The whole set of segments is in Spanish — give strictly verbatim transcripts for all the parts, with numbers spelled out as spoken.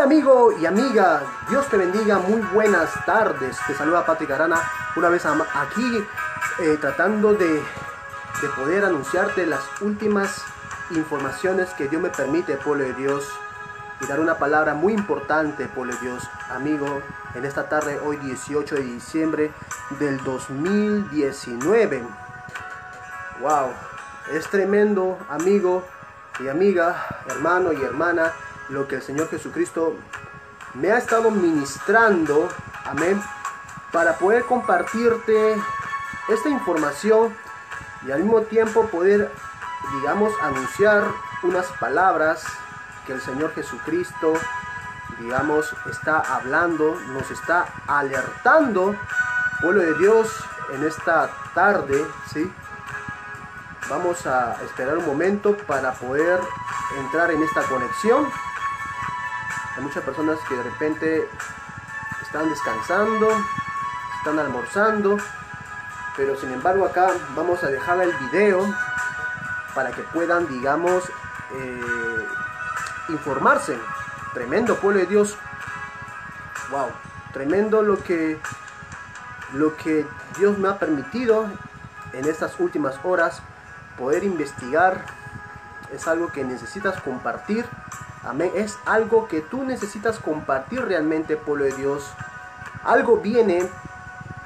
Hola amigo y amiga, Dios te bendiga, muy buenas tardes. Te saluda Patrick Arana, una vez aquí eh, tratando de, de poder anunciarte las últimas informaciones que Dios me permite, pueblo de Dios, y dar una palabra muy importante, pueblo de Dios, amigo, en esta tarde, hoy dieciocho de diciembre del dos mil diecinueve. Wow, es tremendo, amigo y amiga, hermano y hermana, lo que el Señor Jesucristo me ha estado ministrando, amén, para poder compartirte esta información y al mismo tiempo poder, digamos, anunciar unas palabras que el Señor Jesucristo, digamos, está hablando, nos está alertando, pueblo de Dios, en esta tarde, ¿sí? Vamos a esperar un momento para poder entrar en esta conexión. Hay muchas personas que de repente están descansando, están almorzando, pero sin embargo acá vamos a dejar el video para que puedan, digamos, eh, informarse. Tremendo, pueblo de Dios. Wow, tremendo lo que, lo que Dios me ha permitido en estas últimas horas poder investigar. Es algo que necesitas compartir. Amén. Es algo que tú necesitas compartir realmente, pueblo de Dios. Algo viene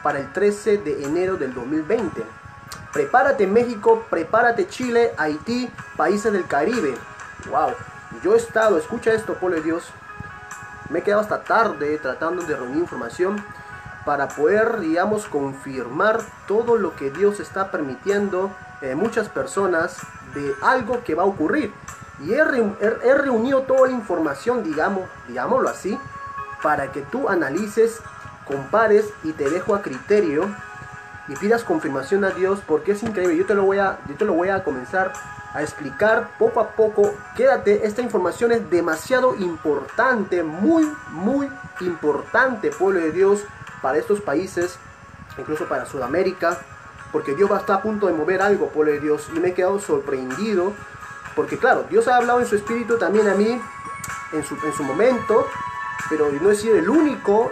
para el trece de enero del dos mil veinte. Prepárate México, prepárate Chile, Haití, países del Caribe. Wow. Yo he estado, escucha esto, pueblo de Dios. Me he quedado hasta tarde tratando de reunir información para poder, digamos, confirmar todo lo que Dios está permitiendo en muchas personas de algo que va a ocurrir. Y he, he, he reunido toda la información, digamos, digámoslo así, para que tú analices, compares y te dejo a criterio y pidas confirmación a Dios, porque es increíble. Yo te lo voy a, yo te lo voy a comenzar a explicar poco a poco. Quédate, esta información es demasiado importante, muy, muy importante, pueblo de Dios, para estos países, incluso para Sudamérica, porque Dios va a estar a punto de mover algo, pueblo de Dios, y me he quedado sorprendido. Porque claro, Dios ha hablado en su espíritu también a mí, en su, en su momento, pero no he sido el único.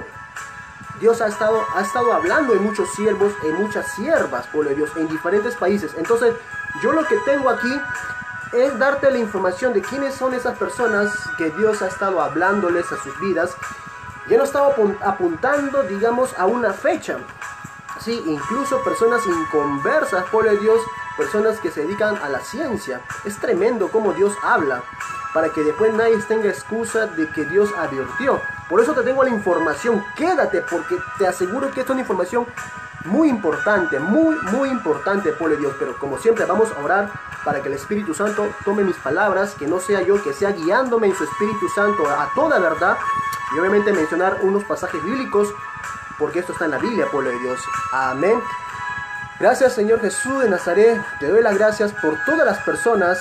Dios ha estado, ha estado hablando en muchos siervos, en muchas siervas, pueblo de Dios, en diferentes países. Entonces, yo lo que tengo aquí es darte la información de quiénes son esas personas que Dios ha estado hablándoles a sus vidas. Yo no estaba apuntando, digamos, a una fecha. Sí, incluso personas inconversas, pueblo de Dios, personas que se dedican a la ciencia. Es tremendo cómo Dios habla, para que después nadie tenga excusa de que Dios advirtió. Por eso te tengo la información, quédate, porque te aseguro que esta es una información muy importante, muy, muy importante, pueblo de Dios. Pero como siempre vamos a orar para que el Espíritu Santo tome mis palabras, que no sea yo, que sea guiándome en su Espíritu Santo a toda verdad. Y obviamente mencionar unos pasajes bíblicos, porque esto está en la Biblia, pueblo de Dios. Amén. Gracias, Señor Jesús de Nazaret, te doy las gracias por todas las personas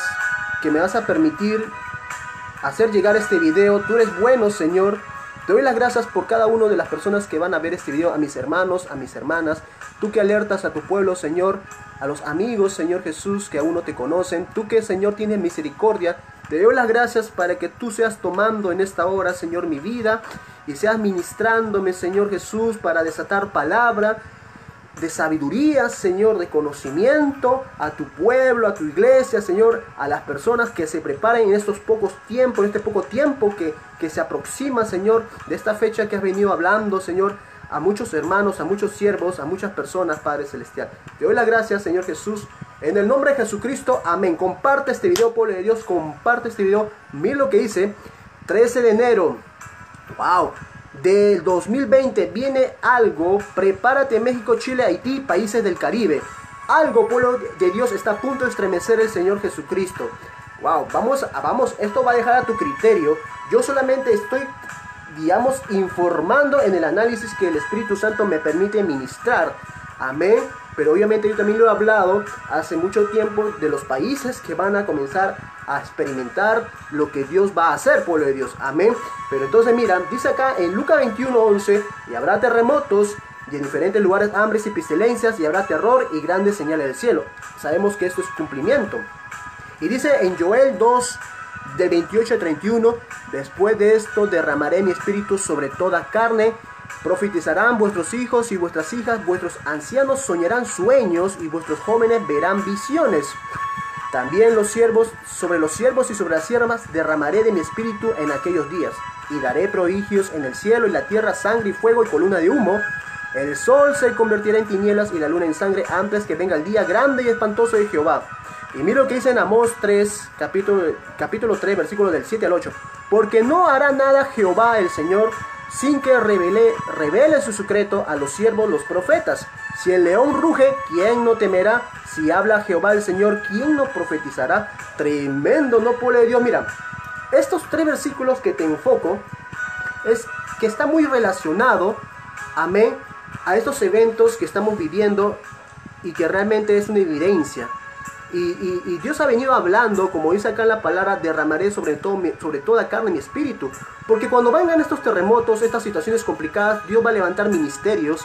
que me vas a permitir hacer llegar este video. Tú eres bueno, Señor. Te doy las gracias por cada una de las personas que van a ver este video, a mis hermanos, a mis hermanas. Tú que alertas a tu pueblo, Señor, a los amigos, Señor Jesús, que aún no te conocen. Tú que, Señor, tienes misericordia. Te doy las gracias para que tú seas tomando en esta hora, Señor, mi vida y seas ministrándome, Señor Jesús, para desatar palabra de sabiduría, Señor, de conocimiento a tu pueblo, a tu iglesia, Señor, a las personas que se preparen en estos pocos tiempos, en este poco tiempo que, que se aproxima, Señor, de esta fecha que has venido hablando, Señor, a muchos hermanos, a muchos siervos, a muchas personas, Padre Celestial. Te doy las gracias, Señor Jesús, en el nombre de Jesucristo, amén. Comparte este video, pueblo de Dios, comparte este video. Mira lo que dice, trece de enero, wow, del dos mil veinte viene algo. Prepárate México, Chile, Haití, países del Caribe. Algo, pueblo de Dios, está a punto de estremecer el Señor Jesucristo. Wow, vamos, vamos, esto va a dejar a tu criterio. Yo solamente estoy, digamos, informando en el análisis que el Espíritu Santo me permite ministrar. Amén. Pero obviamente yo también lo he hablado hace mucho tiempo de los países que van a comenzar a experimentar lo que Dios va a hacer, pueblo de Dios. Amén. Pero entonces mira, dice acá en Lucas veintiuno once, y habrá terremotos y en diferentes lugares hambres y pestilencias y habrá terror y grandes señales del cielo. Sabemos que esto es cumplimiento. Y dice en Joel 2, del veintiocho al treinta y uno, después de esto derramaré mi espíritu sobre toda carne, profetizarán vuestros hijos y vuestras hijas, vuestros ancianos soñarán sueños y vuestros jóvenes verán visiones. También los siervos, sobre los siervos y sobre las siervas derramaré de mi espíritu en aquellos días, y daré prodigios en el cielo y la tierra, sangre y fuego y columna de humo. El sol se convertirá en tinieblas y la luna en sangre antes que venga el día grande y espantoso de Jehová. Y mira lo que dice en Amós tres, capítulo, capítulo tres, versículos del siete al ocho. Porque no hará nada Jehová el Señor sin que revele, revele su secreto a los siervos, los profetas. Si el león ruge, ¿quién no temerá? Si habla Jehová el Señor, ¿quién no profetizará? Tremendo, no, pueblo de Dios. Mira, estos tres versículos que te enfoco es que está muy relacionado, amén, a estos eventos que estamos viviendo y que realmente es una evidencia. Y, y, y Dios ha venido hablando, como dice acá en la palabra, derramaré sobre, todo, sobre toda carne mi espíritu. Porque cuando vengan estos terremotos, estas situaciones complicadas, Dios va a levantar ministerios,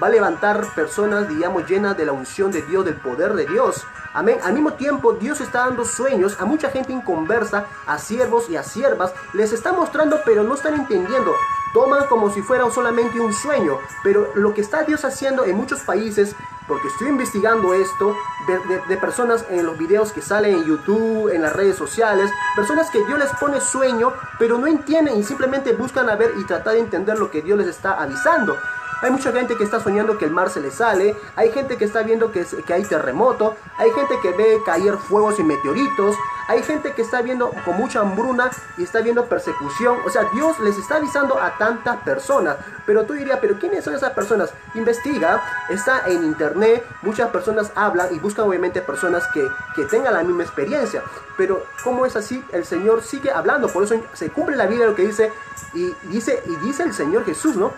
va a levantar personas, digamos, llenas de la unción de Dios, del poder de Dios. Amén. Al mismo tiempo, Dios está dando sueños a mucha gente inconversa, a siervos y a siervas. Les está mostrando, pero no están entendiendo. Toman como si fuera solamente un sueño. Pero lo que está Dios haciendo en muchos países, porque estoy investigando esto, de, de, de personas en los videos que salen en YouTube, en las redes sociales, personas que Dios les pone sueño, pero no entienden y simplemente buscan a ver y tratar de entender lo que Dios les está avisando. Hay mucha gente que está soñando que el mar se le sale, hay gente que está viendo que, que hay terremoto, hay gente que ve caer fuegos y meteoritos, hay gente que está viendo con mucha hambruna y está viendo persecución. O sea, Dios les está avisando a tantas personas. Pero tú dirías, ¿pero quiénes son esas personas? Investiga, está en internet, muchas personas hablan y buscan obviamente personas que, que tengan la misma experiencia. Pero ¿cómo es así? El Señor sigue hablando, por eso se cumple la Biblia lo que dice, y dice, y dice el Señor Jesús, ¿no?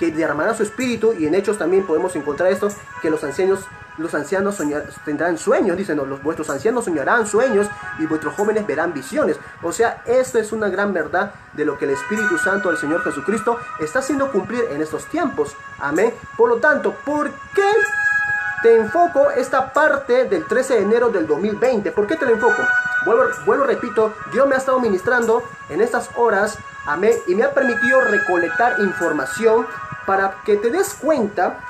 Que derramará su espíritu, y en Hechos también podemos encontrar esto, que los ancianos, los ancianos soñar, tendrán sueños, dicen, los, vuestros ancianos soñarán sueños y vuestros jóvenes verán visiones. O sea, esto es una gran verdad de lo que el Espíritu Santo del Señor Jesucristo está haciendo cumplir en estos tiempos. Amén. Por lo tanto, ¿por qué te enfoco esta parte del trece de enero del dos mil veinte? ¿Por qué te lo enfoco? Vuelvo, vuelvo, repito, Dios me ha estado ministrando en estas horas, amén, y me ha permitido recolectar información para que te des cuenta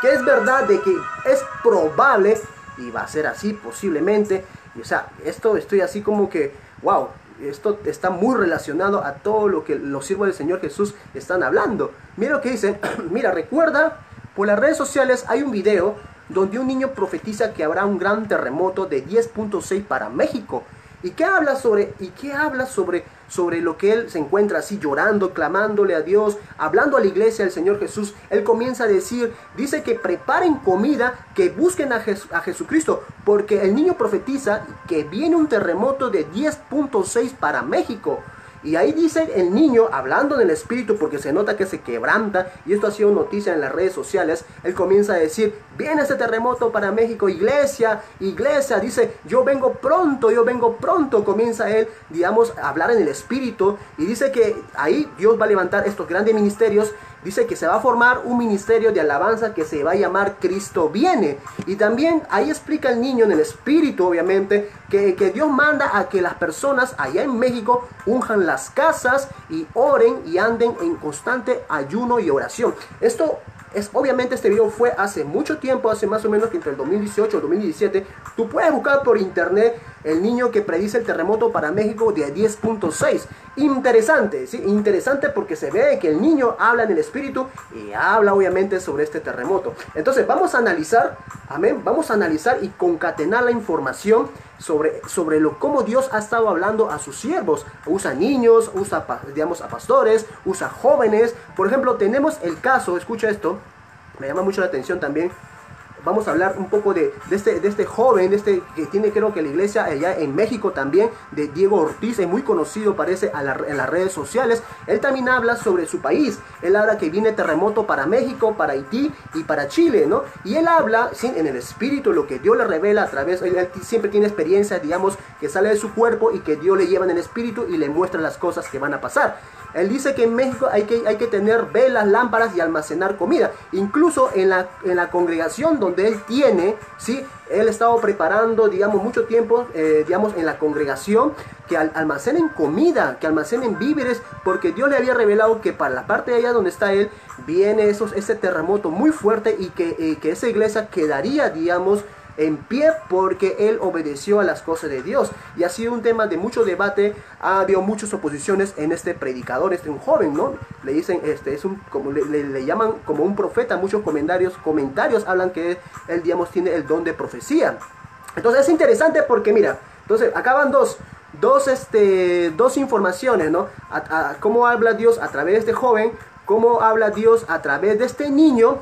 que es verdad, de que es probable, y va a ser así posiblemente. Y, o sea, esto estoy así como que, wow, esto está muy relacionado a todo lo que los siervos del Señor Jesús están hablando. Mira lo que dicen, mira, recuerda, por las redes sociales hay un video donde un niño profetiza que habrá un gran terremoto de diez punto seis para México. ¿Y qué habla sobre, y qué habla sobre, sobre lo que él se encuentra así llorando, clamándole a Dios, hablando a la iglesia del Señor Jesús? Él comienza a decir, dice que preparen comida, que busquen a, Jes- a Jesucristo, porque el niño profetiza que viene un terremoto de diez punto seis para México. Y ahí dice el niño, hablando del espíritu, porque se nota que se quebranta, y esto ha sido noticia en las redes sociales, él comienza a decir, viene este terremoto para México, iglesia, iglesia, dice, yo vengo pronto, yo vengo pronto, comienza él, digamos, a hablar en el espíritu, y dice que ahí Dios va a levantar estos grandes ministerios. Dice que se va a formar un ministerio de alabanza que se va a llamar Cristo Viene. Y también ahí explica el niño en el espíritu, obviamente, que, que Dios manda a que las personas allá en México unjan las casas y oren y anden en constante ayuno y oración. Esto es, obviamente, este video fue hace mucho tiempo, hace más o menos que entre el dos mil dieciocho y el dos mil diecisiete. Tú puedes buscar por internet el niño que predice el terremoto para México de diez punto seis. Interesante, ¿sí? Interesante, porque se ve que el niño habla en el espíritu y habla obviamente sobre este terremoto. Entonces vamos a analizar, amén, vamos a analizar y concatenar la información sobre, sobre lo, cómo Dios ha estado hablando a sus siervos. Usa niños, usa, digamos, a pastores, usa jóvenes. Por ejemplo, tenemos el caso, escucha esto, me llama mucho la atención también. Vamos a hablar un poco de, de, este, de este joven, de este que tiene, creo que la iglesia allá en México también, de Diego Ortiz, es muy conocido, parece, a la, en las redes sociales. Él también habla sobre su país, él habla que viene terremoto para México, para Haití y para Chile, ¿no? Y él habla, ¿sí?, en el espíritu, lo que Dios le revela a través, él, él siempre tiene experiencias, digamos, que sale de su cuerpo y que Dios le lleva en el espíritu y le muestra las cosas que van a pasar. Él dice que en México hay que, hay que tener velas, lámparas y almacenar comida. Incluso en la, en la congregación donde donde él tiene, ¿sí? Él ha estado preparando, digamos, mucho tiempo, eh, digamos, en la congregación, que almacenen comida, que almacenen víveres, porque Dios le había revelado que para la parte de allá donde está él, viene esos, ese terremoto muy fuerte y que, eh, que esa iglesia quedaría, digamos, en pie porque él obedeció a las cosas de Dios. Y ha sido un tema de mucho debate. Ha habido muchas oposiciones en este predicador, este un joven, ¿no? Le dicen, este es un, como le, le, le llaman como un profeta. Muchos comentarios, comentarios hablan que él, digamos, tiene el don de profecía. Entonces es interesante porque, mira, entonces acá van dos, dos, este, dos informaciones, ¿no? A, a, cómo habla Dios a través de este joven, cómo habla Dios a través de este niño.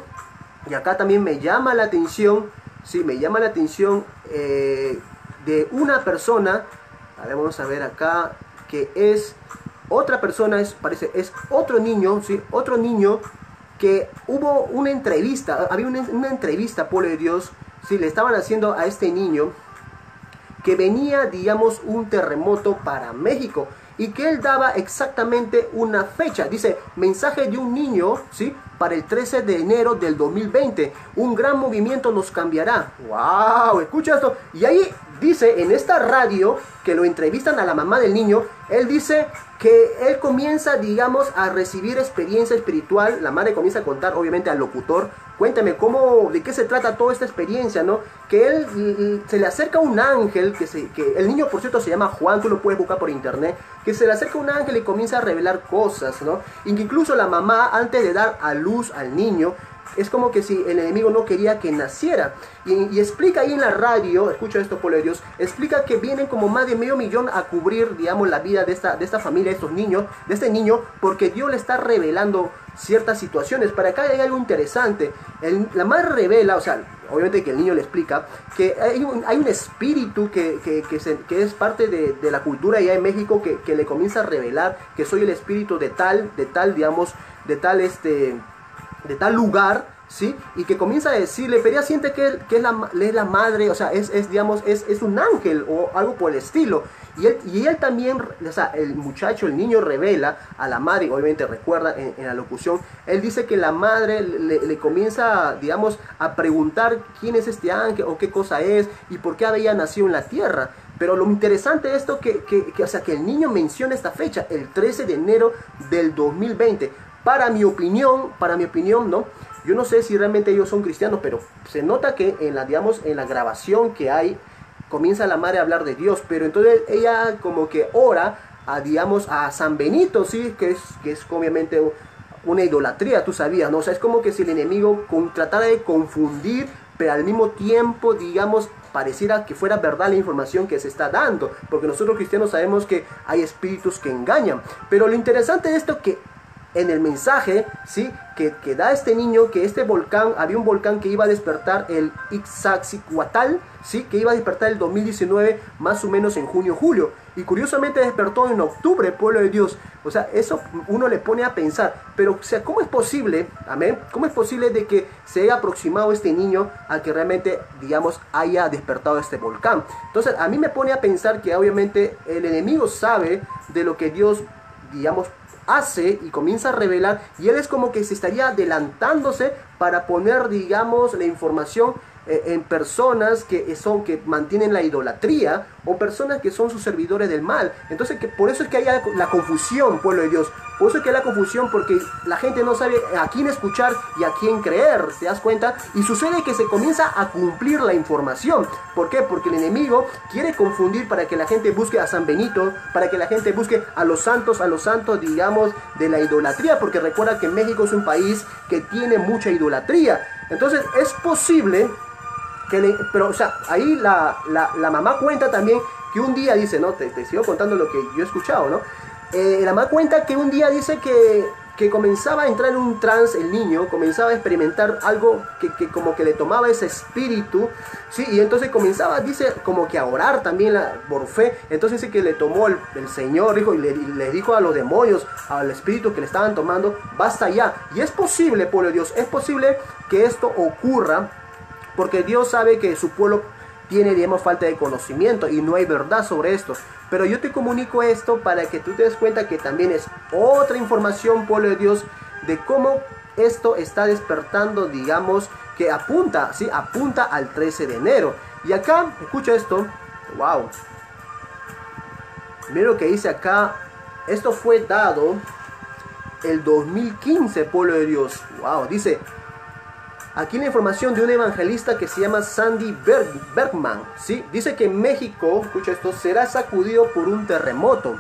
Y acá también me llama la atención. Sí, me llama la atención eh, de una persona, a ver, vamos a ver acá, que es otra persona, es, parece, es otro niño, sí, otro niño que hubo una entrevista, había una, una entrevista, pueblo de Dios, sí, le estaban haciendo a este niño que venía, digamos, un terremoto para México y que él daba exactamente una fecha, dice, mensaje de un niño, sí, para el trece de enero del dos mil veinte, un gran movimiento nos cambiará. ¡Wow! Escucha esto. Y ahí dice, en esta radio, que lo entrevistan a la mamá del niño, él dice que él comienza, digamos, a recibir experiencia espiritual. La madre comienza a contar, obviamente, al locutor. Cuéntame, ¿cómo, de qué se trata toda esta experiencia, no? Que él se le acerca un ángel, que, se, que el niño, por cierto, se llama Juan, tú lo puedes buscar por internet, que se le acerca un ángel y comienza a revelar cosas, ¿no? Incluso la mamá, antes de dar a luz, al niño, es como que si el enemigo no quería que naciera. Y, y explica ahí en la radio, escucha esto, pueblo de Dios, explica que vienen como más de medio millón a cubrir, digamos, la vida de esta, de esta familia, de estos niños, de este niño, porque Dios le está revelando ciertas situaciones. Para acá hay algo interesante. El, la madre revela, o sea, obviamente que el niño le explica que hay un, hay un espíritu que, que, que, se, que es parte de, de la cultura allá en México, que, que le comienza a revelar que soy el espíritu de tal, de tal, digamos, de tal este... de tal lugar, ¿sí? Y que comienza a decirle, pero ella siente que, que es, la, es la madre, o sea, es, es digamos, es, es un ángel o algo por el estilo. Y él, y él también, o sea, el muchacho, el niño revela a la madre, obviamente recuerda en, en la locución, él dice que la madre le, le comienza, digamos, a preguntar quién es este ángel o qué cosa es y por qué había nacido en la tierra. Pero lo interesante es esto, que, que, que, o sea, que el niño menciona esta fecha, el trece de enero del dos mil veinte. Para mi opinión, para mi opinión, ¿no? Yo no sé si realmente ellos son cristianos, pero se nota que en la, digamos, en la grabación que hay, comienza la madre a hablar de Dios, pero entonces ella como que ora a, digamos, a San Benito, ¿sí? Que es, que es obviamente una idolatría, tú sabías, ¿no? O sea, es como que si el enemigo con, tratara de confundir, pero al mismo tiempo, digamos, pareciera que fuera verdad la información que se está dando, porque nosotros cristianos sabemos que hay espíritus que engañan. Pero lo interesante de esto es que en el mensaje, ¿sí? que, que da este niño, que este volcán, había un volcán que iba a despertar el Iztaccíhuatl, ¿sí? Que iba a despertar el dos mil diecinueve, más o menos en junio, julio. Y curiosamente despertó en octubre, pueblo de Dios. O sea, eso uno le pone a pensar. Pero, o sea, ¿cómo es posible, amén? ¿Cómo es posible de que se haya aproximado este niño a que realmente, digamos, haya despertado este volcán? Entonces, a mí me pone a pensar que obviamente el enemigo sabe de lo que Dios, digamos, hace y comienza a revelar, y él es como que se estaría adelantándose para poner, digamos, la información eh, en personas que son, que mantienen la idolatría, o personas que son sus servidores del mal. Entonces, que por eso es que hay la, la confusión, pueblo de Dios. Por eso es que hay la confusión, porque la gente no sabe a quién escuchar y a quién creer, ¿te das cuenta? Y sucede que se comienza a cumplir la información. ¿Por qué? Porque el enemigo quiere confundir para que la gente busque a San Benito, para que la gente busque a los santos, a los santos, digamos, de la idolatría, porque recuerda que México es un país que tiene mucha idolatría. Entonces, es posible que le, pero, o sea, ahí la, la, la mamá cuenta también que un día dice, no, te, te sigo contando lo que yo he escuchado, ¿no? Eh, la mamá cuenta que un día dice que, que comenzaba a entrar en un trance el niño, comenzaba a experimentar algo que, que como que le tomaba ese espíritu, ¿sí? Y entonces comenzaba, dice, como que a orar también la, por fe. Entonces dice que le tomó el, el Señor, dijo, y le, y le dijo a los demonios, al espíritu que le estaban tomando, basta ya. Y es posible, pueblo de Dios, es posible que esto ocurra, porque Dios sabe que su pueblo tiene, digamos, falta de conocimiento y no hay verdad sobre esto. Pero yo te comunico esto para que tú te des cuenta que también es otra información, pueblo de Dios, de cómo esto está despertando, digamos, que apunta, ¿sí? Apunta al trece de enero. Y acá, escucha esto, wow. Mira lo que dice acá, esto fue dado el dos mil quince, pueblo de Dios. Wow, dice, aquí la información de un evangelista que se llama Sandy Berg Bergman, ¿sí? Dice que en México, escucha esto, será sacudido por un terremoto.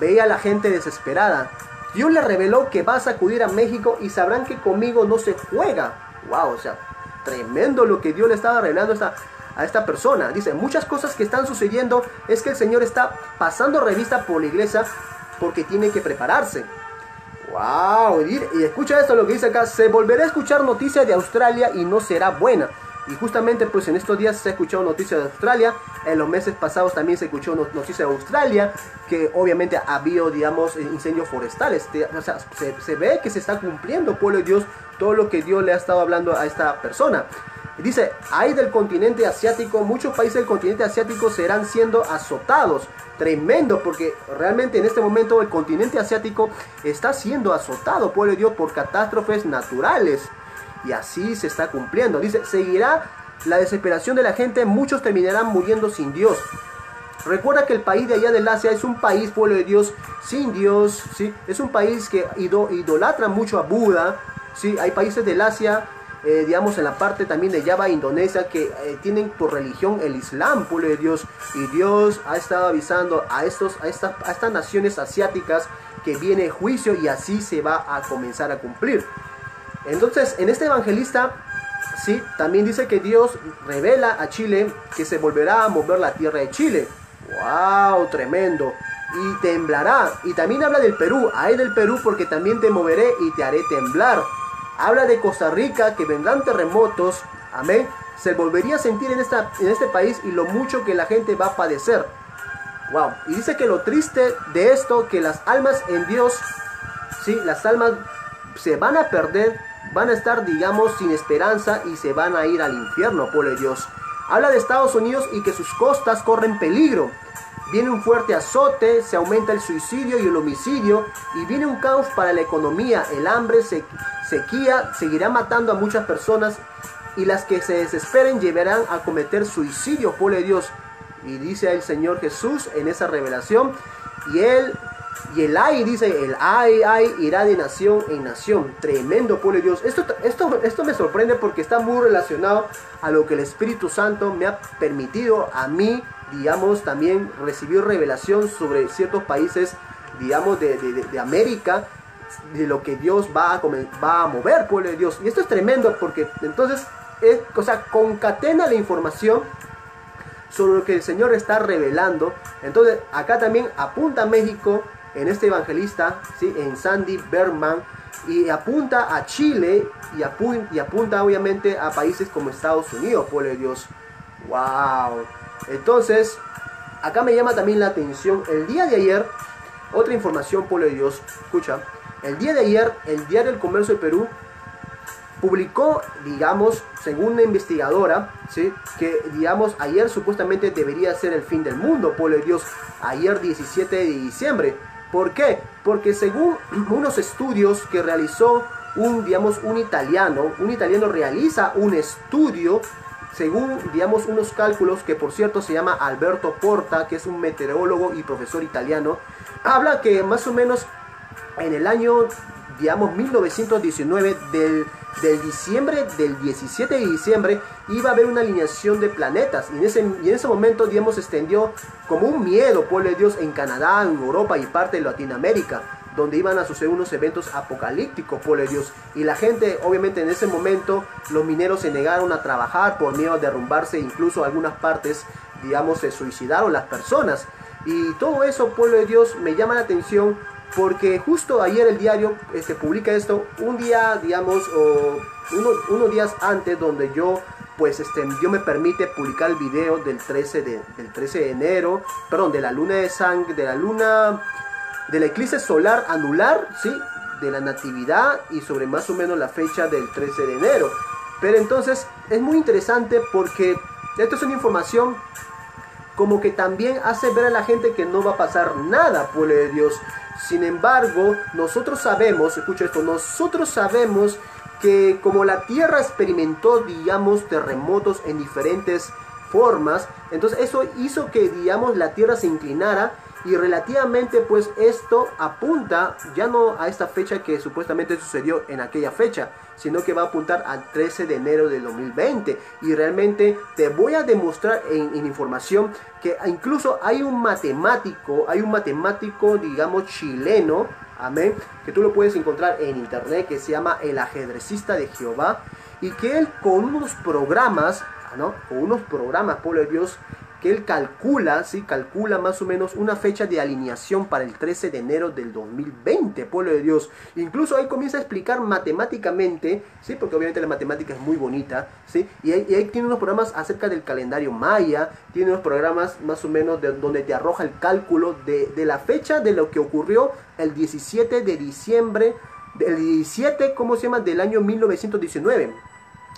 Veía a la gente desesperada. Dios le reveló que va a sacudir a México y sabrán que conmigo no se juega. Wow, o sea, tremendo lo que Dios le estaba revelando a esta, a esta persona. Dice, muchas cosas que están sucediendo es que el Señor está pasando revista por la iglesia porque tiene que prepararse. Wow, y escucha esto lo que dice acá, se volverá a escuchar noticias de Australia y no será buena. Y justamente pues en estos días se ha escuchado noticias de Australia, en los meses pasados también se escuchó noticias de Australia, que obviamente ha habido, digamos, incendios forestales. O sea, se, se ve que se está cumpliendo, pueblo de Dios, todo lo que Dios le ha estado hablando a esta persona. Dice, hay del continente asiático, muchos países del continente asiático serán siendo azotados. Tremendo, porque realmente en este momento el continente asiático está siendo azotado, pueblo de Dios, por catástrofes naturales. Y así se está cumpliendo. Dice, seguirá la desesperación de la gente, muchos terminarán muriendo sin Dios. Recuerda que el país de allá del Asia es un país, pueblo de Dios, sin Dios, ¿sí? Es un país que idolatra mucho a Buda, ¿sí? Hay países del Asia, eh, digamos en la parte también de Java, Indonesia, que eh, tienen por religión el Islam, pueblo de Dios. Y Dios ha estado avisando a, estos, a, estas, a estas naciones asiáticas que viene juicio y así se va a comenzar a cumplir. Entonces, en este evangelista, sí, también dice que Dios revela a Chile que se volverá a mover la tierra de Chile. ¡Wow! Tremendo. Y temblará. Y también habla del Perú. Ay del Perú, porque también te moveré y te haré temblar. Habla de Costa Rica, que vendrán terremotos. Amén. Se volvería a sentir en, esta, en este país y lo mucho que la gente va a padecer. ¡Wow! Y dice que lo triste de esto, que las almas en Dios, sí, las almas se van a perder, van a estar, digamos, sin esperanza y se van a ir al infierno, pueblo de Dios. Habla de Estados Unidos y que sus costas corren peligro. Viene un fuerte azote, se aumenta el suicidio y el homicidio y viene un caos para la economía. El hambre, sequía, seguirá matando a muchas personas y las que se desesperen llevarán a cometer suicidio, pueblo de Dios. Y dice el Señor Jesús en esa revelación, y él... Y el ay, dice, el ay, ay, irá de nación en nación. Tremendo, pueblo de Dios. Esto, esto, esto me sorprende porque está muy relacionado a lo que el Espíritu Santo me ha permitido a mí, digamos, también recibir revelación sobre ciertos países, digamos, de, de, de, de América, de lo que Dios va a, comer, va a mover, pueblo de Dios. Y esto es tremendo porque entonces, es, o sea, concatena la información sobre lo que el Señor está revelando. Entonces, acá también apunta a México, en este evangelista, ¿sí? En Sandy Bergman, y apunta a Chile y, apu y apunta obviamente a países como Estados Unidos, pueblo de Dios. ¡Wow! Entonces, acá me llama también la atención, el día de ayer, otra información, pueblo de Dios, escucha, el día de ayer, el diario El Comercio de Perú publicó, digamos, según una investigadora, ¿sí? Que, digamos, ayer supuestamente debería ser el fin del mundo, pueblo de Dios, ayer diecisiete de diciembre, ¿por qué? Porque según unos estudios que realizó un, digamos, un italiano, un italiano realiza un estudio, según, digamos, unos cálculos, que por cierto se llama Alberto Porta, que es un meteorólogo y profesor italiano, habla que más o menos en el año, digamos, mil novecientos diecinueve, del, del diciembre, del diecisiete de diciembre, iba a haber una alineación de planetas, y en ese, y en ese momento, digamos, se extendió como un miedo, pueblo de Dios, en Canadá, en Europa y parte de Latinoamérica, donde iban a suceder unos eventos apocalípticos, pueblo de Dios, y la gente, obviamente, en ese momento, los mineros se negaron a trabajar por miedo a derrumbarse, incluso algunas partes, digamos, se suicidaron las personas, y todo eso, pueblo de Dios, me llama la atención, porque justo ayer el diario este, publica esto un día, digamos, o uno, unos días antes, donde yo, pues, este, Dios me permite publicar el video del trece de enero, perdón, de la luna de sangre, de la luna, del eclipse solar anular, ¿sí? De la natividad y sobre más o menos la fecha del trece de enero. Pero entonces es muy interesante porque esto es una información como que también hace ver a la gente que no va a pasar nada, pueblo de Dios. Sin embargo, nosotros sabemos, escucha esto, nosotros sabemos que como la Tierra experimentó, digamos, terremotos en diferentes formas, entonces eso hizo que, digamos, la Tierra se inclinara, y relativamente pues esto apunta ya no a esta fecha que supuestamente sucedió en aquella fecha, sino que va a apuntar al trece de enero del dos mil veinte, y realmente te voy a demostrar en, en información que incluso hay un matemático, hay un matemático digamos chileno, amén, que tú lo puedes encontrar en internet, que se llama el ajedrecista de Jehová, y que él con unos programas, ¿no? Con unos programas, pueblo de Dios, que él calcula, ¿sí? Calcula más o menos una fecha de alineación para el trece de enero del dos mil veinte, pueblo de Dios. Incluso ahí comienza a explicar matemáticamente, ¿sí? Porque obviamente la matemática es muy bonita, ¿sí? Y ahí, y ahí tiene unos programas acerca del calendario maya, tiene unos programas más o menos de, donde te arroja el cálculo de, de la fecha de lo que ocurrió el diecisiete de diciembre, el diecisiete, ¿cómo se llama?, del año mil novecientos diecinueve.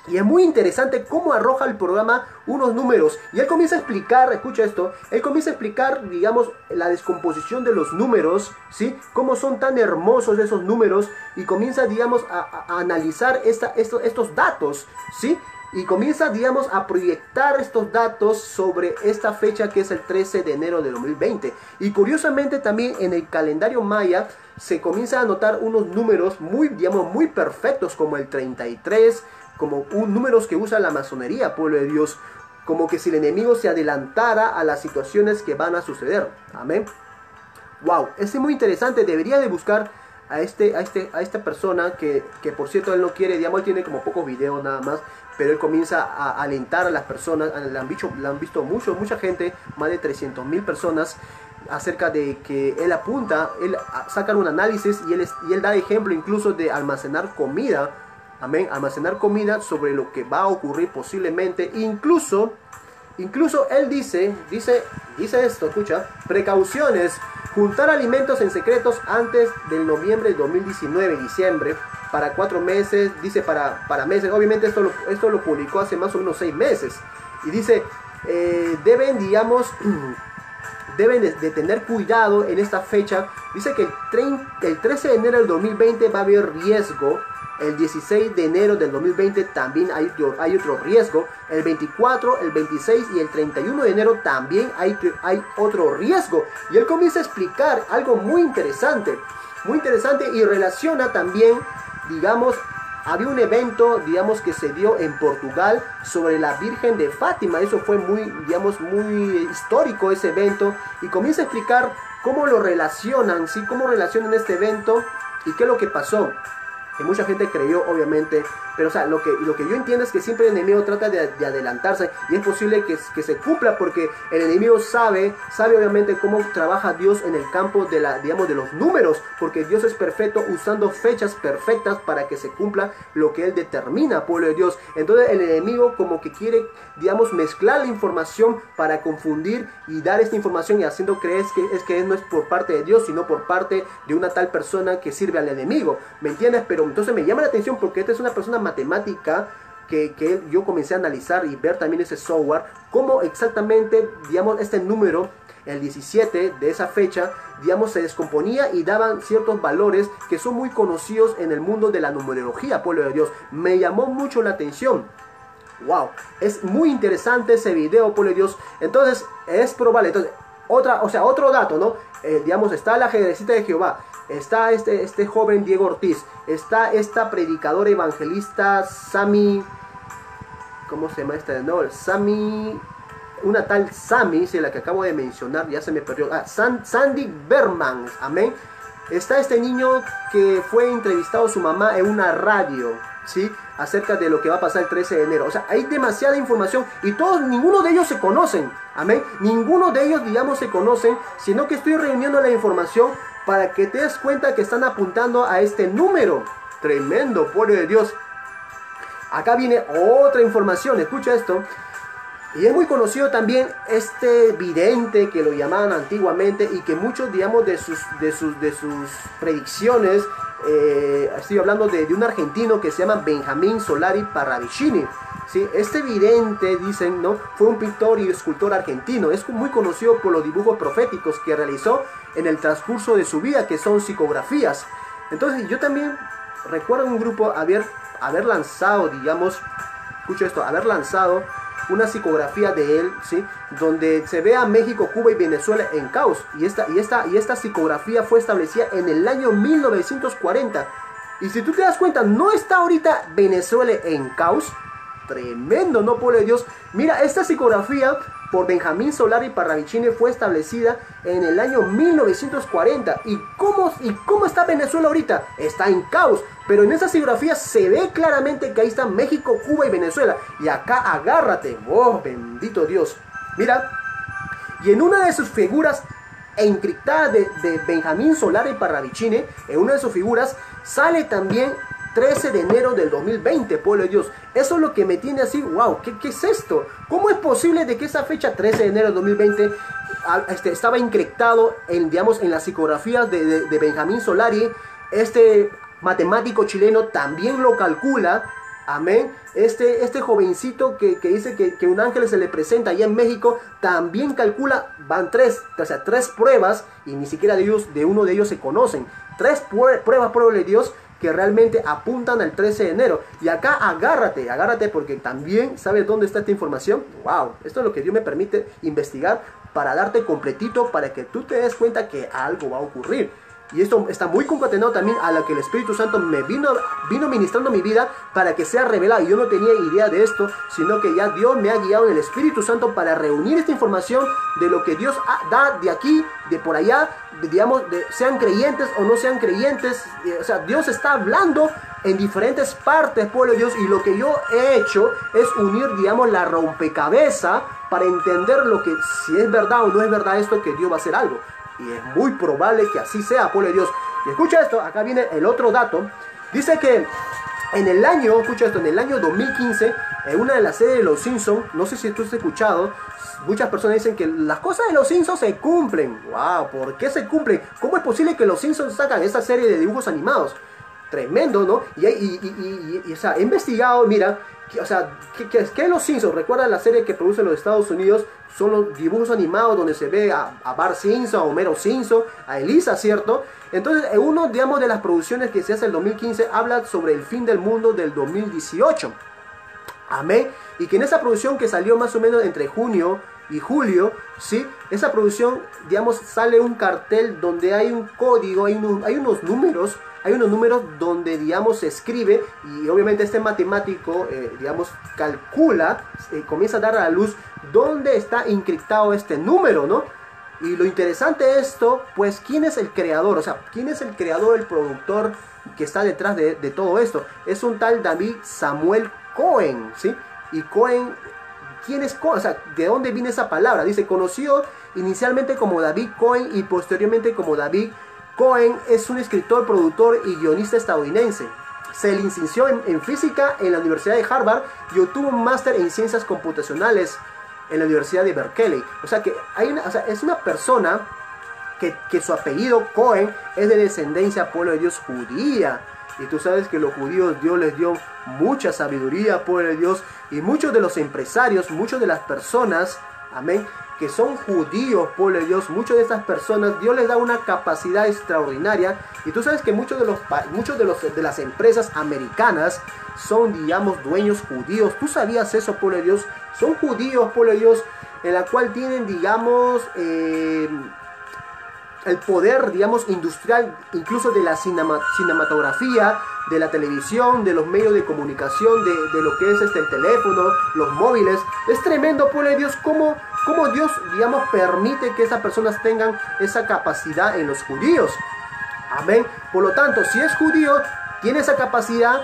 Y es muy interesante cómo arroja el programa unos números. Y él comienza a explicar, escucha esto, él comienza a explicar, digamos, la descomposición de los números, ¿sí? Cómo son tan hermosos esos números. Y comienza, digamos, a, a analizar esta, esto, estos datos, ¿sí? Y comienza, digamos, a proyectar estos datos sobre esta fecha que es el trece de enero de dos mil veinte. Y curiosamente también en el calendario maya se comienza a notar unos números muy, digamos, muy perfectos, como el treinta y tres, como un, números que usa la masonería, pueblo de Dios, como que si el enemigo se adelantara a las situaciones que van a suceder. Amén. Wow, ese es muy interesante. Debería de buscar a este, a este, a esta persona que, que por cierto él no quiere, digamos, él tiene como pocos videos nada más, pero él comienza a alentar a las personas. Le han visto, le han visto mucho, mucha gente, más de trescientas mil personas, acerca de que él apunta, él saca un análisis y él, y él da ejemplo incluso de almacenar comida. Amén, almacenar comida sobre lo que va a ocurrir posiblemente. Incluso, incluso él dice, dice, dice esto, escucha, precauciones, juntar alimentos en secretos antes del noviembre de dos mil diecinueve, diciembre, para cuatro meses, dice para, para meses, obviamente esto lo, esto lo publicó hace más o menos seis meses, y dice, eh, deben, digamos, deben de, de tener cuidado en esta fecha. Dice que el, treinta, el trece de enero del dos mil veinte va a haber riesgo. El dieciséis de enero del dos mil veinte también hay, hay otro riesgo. El veinticuatro, el veintiséis y el treinta y uno de enero también hay, hay otro riesgo. Y él comienza a explicar algo muy interesante. Muy interesante y relaciona también, digamos, había un evento, digamos, que se dio en Portugal sobre la Virgen de Fátima. Eso fue muy, digamos, muy histórico ese evento. Y comienza a explicar cómo lo relacionan, ¿sí? Cómo relacionan este evento y qué es lo que pasó. Que mucha gente creyó, obviamente, pero o sea, lo que, lo que yo entiendo es que siempre el enemigo trata de, de adelantarse, y es posible que, que se cumpla, porque el enemigo sabe, sabe obviamente cómo trabaja Dios en el campo de, la, digamos, de los números, porque Dios es perfecto usando fechas perfectas para que se cumpla lo que Él determina, pueblo de Dios. Entonces el enemigo como que quiere, digamos, mezclar la información para confundir y dar esta información y haciendo creer que, es que no es por parte de Dios, sino por parte de una tal persona que sirve al enemigo, ¿me entiendes? Pero entonces me llama la atención porque esta es una persona matemática que, que yo comencé a analizar y ver también ese software, cómo exactamente, digamos, este número, el diecisiete de esa fecha, digamos, se descomponía y daban ciertos valores que son muy conocidos en el mundo de la numerología, pueblo de Dios. Me llamó mucho la atención. Wow, es muy interesante ese video, pueblo de Dios. Entonces, es probable. Entonces, otra, o sea, otro dato, ¿no? Eh, digamos, está la ajedrecista de Jehová. Está este, este joven Diego Ortiz. Está esta predicadora evangelista Sami. ¿Cómo se llama esta? No, Sami. Una tal Sami, si la que acabo de mencionar, ya se me perdió. Ah, San, Sandy Bergman. Amén. Está este niño que fue entrevistado su mamá en una radio, ¿sí? Acerca de lo que va a pasar el trece de enero. O sea, hay demasiada información y todos, ninguno de ellos se conocen. Amén. Ninguno de ellos, digamos, se conocen, sino que estoy reuniendo la información para que te des cuenta que están apuntando a este número. Tremendo, pueblo de Dios. Acá viene otra información, escucha esto. Y es muy conocido también este vidente que lo llamaban antiguamente y que muchos, digamos, de sus, de sus, de sus predicciones, eh, estoy hablando de, de un argentino que se llama Benjamín Solari Parravicini. Sí, este vidente, dicen, ¿no?, fue un pintor y escultor argentino. Es muy conocido por los dibujos proféticos que realizó en el transcurso de su vida, que son psicografías. Entonces yo también recuerda un grupo haber, haber lanzado, digamos, escucha esto, haber lanzado una psicografía de él, ¿sí? Donde se ve a México, Cuba y Venezuela en caos. Y esta, y, esta, y esta psicografía fue establecida en el año mil novecientos cuarenta. Y si tú te das cuenta, ¿no está ahorita Venezuela en caos? Tremendo, ¿no, pueblo de Dios? Mira, esta psicografía por Benjamín Solari Parravicini fue establecida en el año mil novecientos cuarenta. ¿Y cómo, ¿Y cómo está Venezuela ahorita? Está en caos. Pero en esa psicografía se ve claramente que ahí están México, Cuba y Venezuela. Y acá agárrate. ¡Oh, bendito Dios! Mira, y en una de sus figuras encriptadas de, de Benjamín Solari Parravicini, en una de sus figuras sale también trece de enero del dos mil veinte, pueblo de Dios. Eso es lo que me tiene así, wow, ¿qué, qué es esto? ¿Cómo es posible de que esa fecha, trece de enero del dos mil veinte, a, este, estaba encriptado en, digamos, en las psicografías de, de, de Benjamín Solari? Este matemático chileno también lo calcula, amén. Este, este jovencito que, que dice que, que un ángel se le presenta allá en México, también calcula, van tres, o sea, tres pruebas, y ni siquiera de, ellos, de uno de ellos se conocen. Tres pruebas, pueblo de Dios, que realmente apuntan al trece de enero. Y acá agárrate, agárrate, porque también sabes dónde está esta información. Wow, esto es lo que Dios me permite investigar para darte completito, para que tú te des cuenta que algo va a ocurrir. Y esto está muy concatenado también a lo que el Espíritu Santo me vino, vino ministrando mi vida para que sea revelado. Yo no tenía idea de esto, sino que ya Dios me ha guiado en el Espíritu Santo para reunir esta información de lo que Dios da de aquí, de por allá, de, digamos, de, sean creyentes o no sean creyentes. Eh, o sea, Dios está hablando en diferentes partes, pueblo de Dios, y lo que yo he hecho es unir, digamos, la rompecabeza para entender lo que, si es verdad o no es verdad esto, que Dios va a hacer algo. Y es muy probable que así sea, pueblo de Dios. Y escucha esto, acá viene el otro dato. Dice que en el año, escucha esto, en el año dos mil quince, en una de las series de Los Simpsons, no sé si tú has escuchado, muchas personas dicen que las cosas de Los Simpsons se cumplen. ¡Wow! ¿Por qué se cumplen? ¿Cómo es posible que Los Simpsons sacan esa serie de dibujos animados? Tremendo, ¿no? Y, y, y, y, y o sea, he investigado, mira, que, o sea, que, que, que Los Simpsons, recuerda la serie que producen los Estados Unidos, son los dibujos animados donde se ve a, a Bart Simpson, a Homero Simpson, a Elisa, ¿cierto? Entonces, en uno, digamos, de las producciones que se hace en el dos mil quince, habla sobre el fin del mundo del dos mil dieciocho. Amén. Y que en esa producción que salió más o menos entre junio y julio, ¿sí? Esa producción, digamos, sale un cartel donde hay un código, hay, un, hay unos números. Hay unos números donde, digamos, se escribe y obviamente este matemático, eh, digamos, calcula, eh, comienza a dar a la luz dónde está encriptado este número, ¿no? Y lo interesante de esto, pues, ¿quién es el creador? O sea, ¿quién es el creador, el productor que está detrás de, de todo esto? Es un tal David Samuel Cohen, ¿sí? Y Cohen, ¿quién es Cohen? O sea, ¿de dónde viene esa palabra? Dice, conocido inicialmente como David Cohen y posteriormente como David Cohen, es un escritor, productor y guionista estadounidense. Se licenció en, en física en la Universidad de Harvard y obtuvo un máster en ciencias computacionales en la Universidad de Berkeley. O sea que hay una, o sea, es una persona que, que su apellido Cohen es de descendencia, pueblo de Dios, judía. Y tú sabes que los judíos, Dios les dio mucha sabiduría, pueblo de Dios. Y muchos de los empresarios, muchas de las personas, amén, que son judíos, pueblo de Dios, muchas de estas personas, Dios les da una capacidad extraordinaria. Y tú sabes que muchos de los, muchos de los de las empresas americanas son, digamos, dueños judíos. ¿Tú sabías eso, pueblo de Dios? Son judíos, pueblo de Dios, en la cual tienen, digamos, eh, el poder, digamos, industrial, incluso de la cinema, cinematografía, de la televisión, de los medios de comunicación, de, de lo que es este, el teléfono, los móviles. Es tremendo, pueblo de Dios, cómo, cómo Dios, digamos, permite que esas personas tengan esa capacidad en los judíos. Amén. Por lo tanto, si es judío, tiene esa capacidad.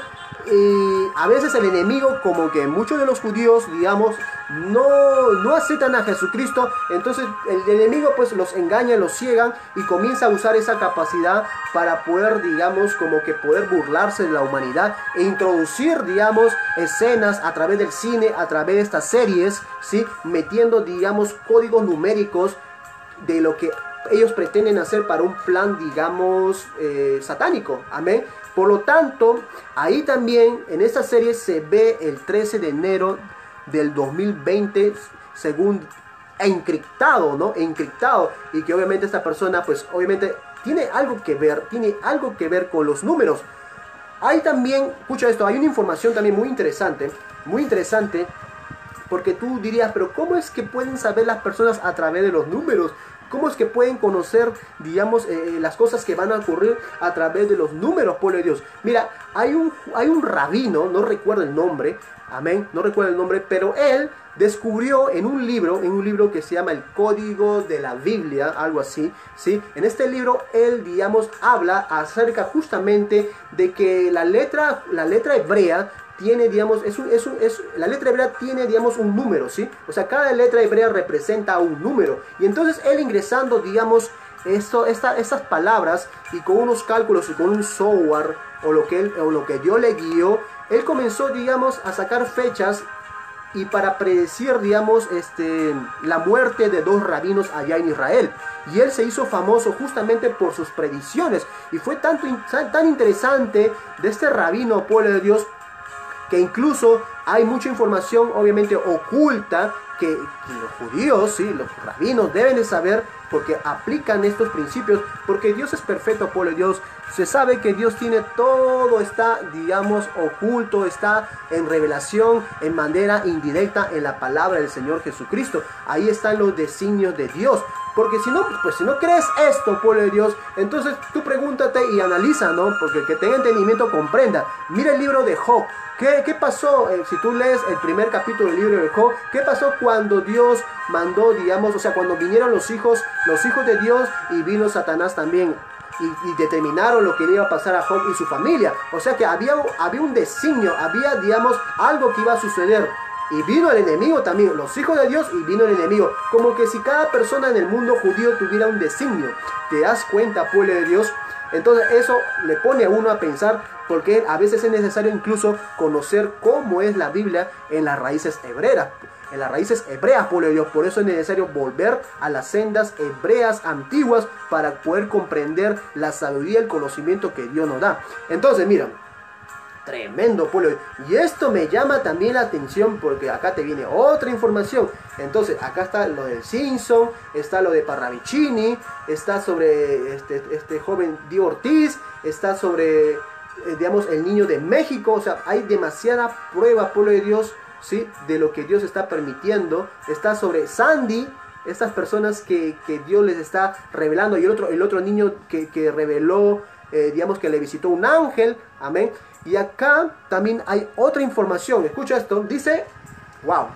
Y a veces el enemigo, como que muchos de los judíos, digamos, no, no aceptan a Jesucristo. Entonces el enemigo pues los engaña, los ciega y comienza a usar esa capacidad para poder, digamos, como que poder burlarse de la humanidad e introducir, digamos, escenas a través del cine, a través de estas series, ¿sí? Metiendo, digamos, códigos numéricos de lo que ellos pretenden hacer para un plan, digamos, eh, satánico. Amén. Por lo tanto, ahí también en esta serie se ve el trece de enero del dos mil veinte, según encriptado, ¿no? Encriptado. Y que obviamente esta persona, pues obviamente tiene algo que ver, tiene algo que ver con los números. Hay también, escucha esto, hay una información también muy interesante, muy interesante, porque tú dirías, pero ¿cómo es que pueden saber las personas a través de los números? ¿Cómo es que pueden conocer, digamos, eh, las cosas que van a ocurrir a través de los números, pueblo de Dios? Mira, hay un, hay un rabino, no recuerdo el nombre, amén, no recuerdo el nombre, pero él descubrió en un libro, en un libro que se llama El Código de la Biblia, algo así, ¿sí? En este libro él, digamos, habla acerca justamente de que la letra, la letra hebrea, tiene, digamos, es un, es un, es, la letra hebrea tiene, digamos, un número, ¿sí? O sea, cada letra hebrea representa un número. Y entonces él ingresando, digamos, esto, esta, estas palabras y con unos cálculos y con un software o lo que él, o lo que yo le guió, él comenzó, digamos, a sacar fechas y para predecir, digamos, este, la muerte de dos rabinos allá en Israel. Y él se hizo famoso justamente por sus predicciones. Y fue tanto, tan interesante de este rabino, pueblo de Dios, que incluso hay mucha información obviamente oculta que, que los judíos, sí, los rabinos deben de saber porque aplican estos principios, porque Dios es perfecto, pueblo de Dios. Se sabe que Dios tiene todo, está, digamos, oculto, está en revelación, en manera indirecta, en la palabra del Señor Jesucristo. Ahí están los designios de Dios. Porque si no, pues si no crees esto, pueblo de Dios, entonces tú pregúntate y analiza, ¿no? Porque el que tenga entendimiento comprenda. Mira el libro de Job. ¿Qué, qué pasó? Eh, si tú lees el primer capítulo del libro de Job, ¿qué pasó cuando Dios mandó, digamos, o sea, cuando vinieron los hijos, los hijos de Dios y vino Satanás también? Y, y determinaron lo que le iba a pasar a Job y su familia. O sea que había, había un designio, había, digamos, algo que iba a suceder. Y vino el enemigo también, los hijos de Dios, y vino el enemigo. Como que si cada persona en el mundo judío tuviera un designio. ¿Te das cuenta, pueblo de Dios? Entonces eso le pone a uno a pensar, porque a veces es necesario incluso conocer cómo es la Biblia en las raíces hebreas. En las raíces hebreas, pueblo de Dios. Por eso es necesario volver a las sendas hebreas antiguas para poder comprender la sabiduría y el conocimiento que Dios nos da. Entonces, mira, tremendo, pueblo de Dios. Y esto me llama también la atención porque acá te viene otra información. Entonces, acá está lo del Simpson, está lo de Parravicini, está sobre este, este joven Diego Ortiz, está sobre, digamos, el niño de México. O sea, hay demasiada prueba, pueblo de Dios, ¿sí? De lo que Dios está permitiendo. Está sobre Sandy, estas personas que, que Dios les está revelando, y el otro, el otro niño que, que reveló, eh, digamos que le visitó un ángel, amén. Y acá también hay otra información, escucha esto, dice, wow,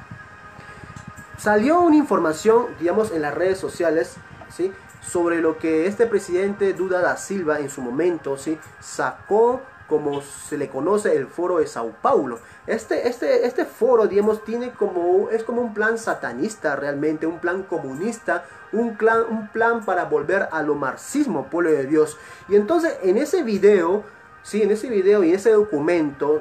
salió una información, digamos, en las redes sociales, ¿sí? Sobre lo que este presidente Duda da Silva en su momento, ¿sí? Sacó, como se le conoce, el foro de Sao Paulo. Este, este, este foro, digamos, tiene como, es como un plan satanista realmente, un plan comunista, un plan, un plan para volver a lo marxismo, pueblo de Dios. Y entonces en ese video, sí, en ese video y ese documento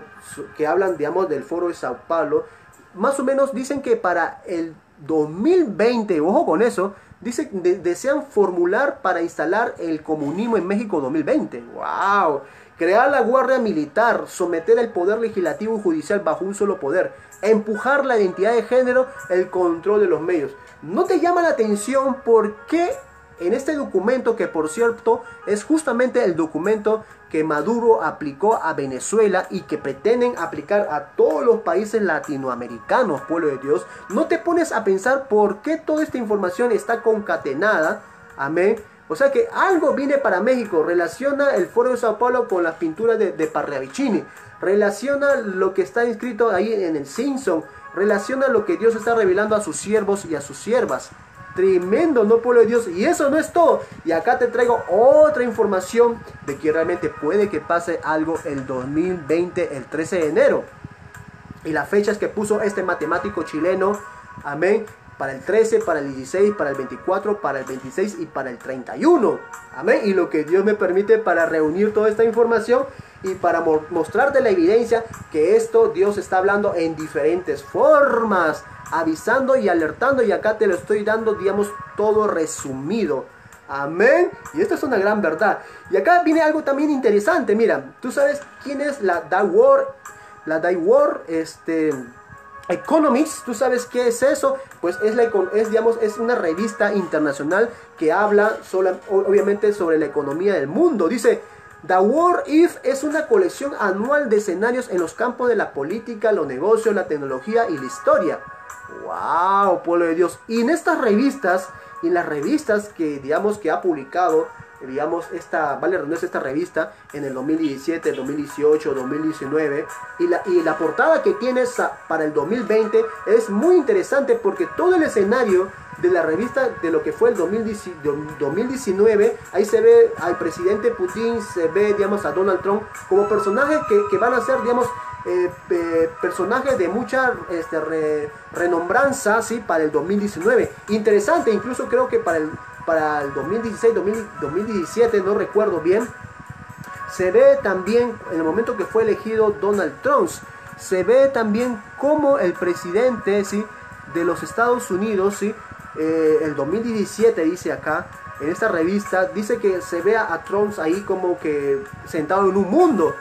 que hablan, digamos, del foro de Sao Paulo, más o menos dicen que para el dos mil veinte, ojo con eso, dice, de, desean formular para instalar el comunismo en México dos mil veinte. ¡Wow! Crear la guardia militar, someter el poder legislativo y judicial bajo un solo poder, empujar la identidad de género, el control de los medios. ¿No te llama la atención por qué en este documento, que por cierto es justamente el documento que Maduro aplicó a Venezuela y que pretenden aplicar a todos los países latinoamericanos, pueblo de Dios, no te pones a pensar por qué toda esta información está concatenada? Amén. O sea que algo viene para México. Relaciona el foro de Sao Paulo con las pinturas de, de Parravicini. Relaciona lo que está inscrito ahí en el Simpson. Relaciona lo que Dios está revelando a sus siervos y a sus siervas. Tremendo, ¿no, pueblo de Dios? Y eso no es todo. Y acá te traigo otra información de que realmente puede que pase algo el dos mil veinte, el trece de enero. Y las fechas que puso este matemático chileno, amén, para el trece, para el dieciséis, para el veinticuatro, para el veintiséis y para el treinta y uno. Amén. Y lo que Dios me permite para reunir toda esta información y para mo mostrarte la evidencia que esto Dios está hablando en diferentes formas, avisando y alertando, y acá te lo estoy dando, digamos, todo resumido. Amén. Y esto es una gran verdad. Y acá viene algo también interesante. Mira, tú sabes quién es la Dawor, la Dawor, este... Economics, ¿tú sabes qué es eso? Pues es, la, es, digamos, es una revista internacional que habla sola, obviamente sobre la economía del mundo. Dice, The War If es una colección anual de escenarios en los campos de la política, los negocios, la tecnología y la historia. ¡Wow, pueblo de Dios! Y en estas revistas, y en las revistas que, digamos, que ha publicado, digamos, esta, vale redundancia, esta revista en el dos mil diecisiete, dos mil dieciocho, dos mil diecinueve, y la, y la portada que tiene para el dos mil veinte es muy interesante, porque todo el escenario de la revista de lo que fue el dos mil diecinueve, ahí se ve al presidente Putin, se ve, digamos, a Donald Trump como personajes que, que van a ser, digamos, Eh, eh, personajes de mucha este, re, renombranza, ¿sí? Para el dos mil diecinueve. Interesante, incluso creo que para el, para el dos mil dieciséis, dos mil diecisiete, no recuerdo bien. Se ve también, en el momento que fue elegido Donald Trump, se ve también como el presidente, ¿sí?, de los Estados Unidos, ¿sí? eh, el dos mil diecisiete dice acá, en esta revista, dice que se ve a Trump ahí como que sentado en un mundo.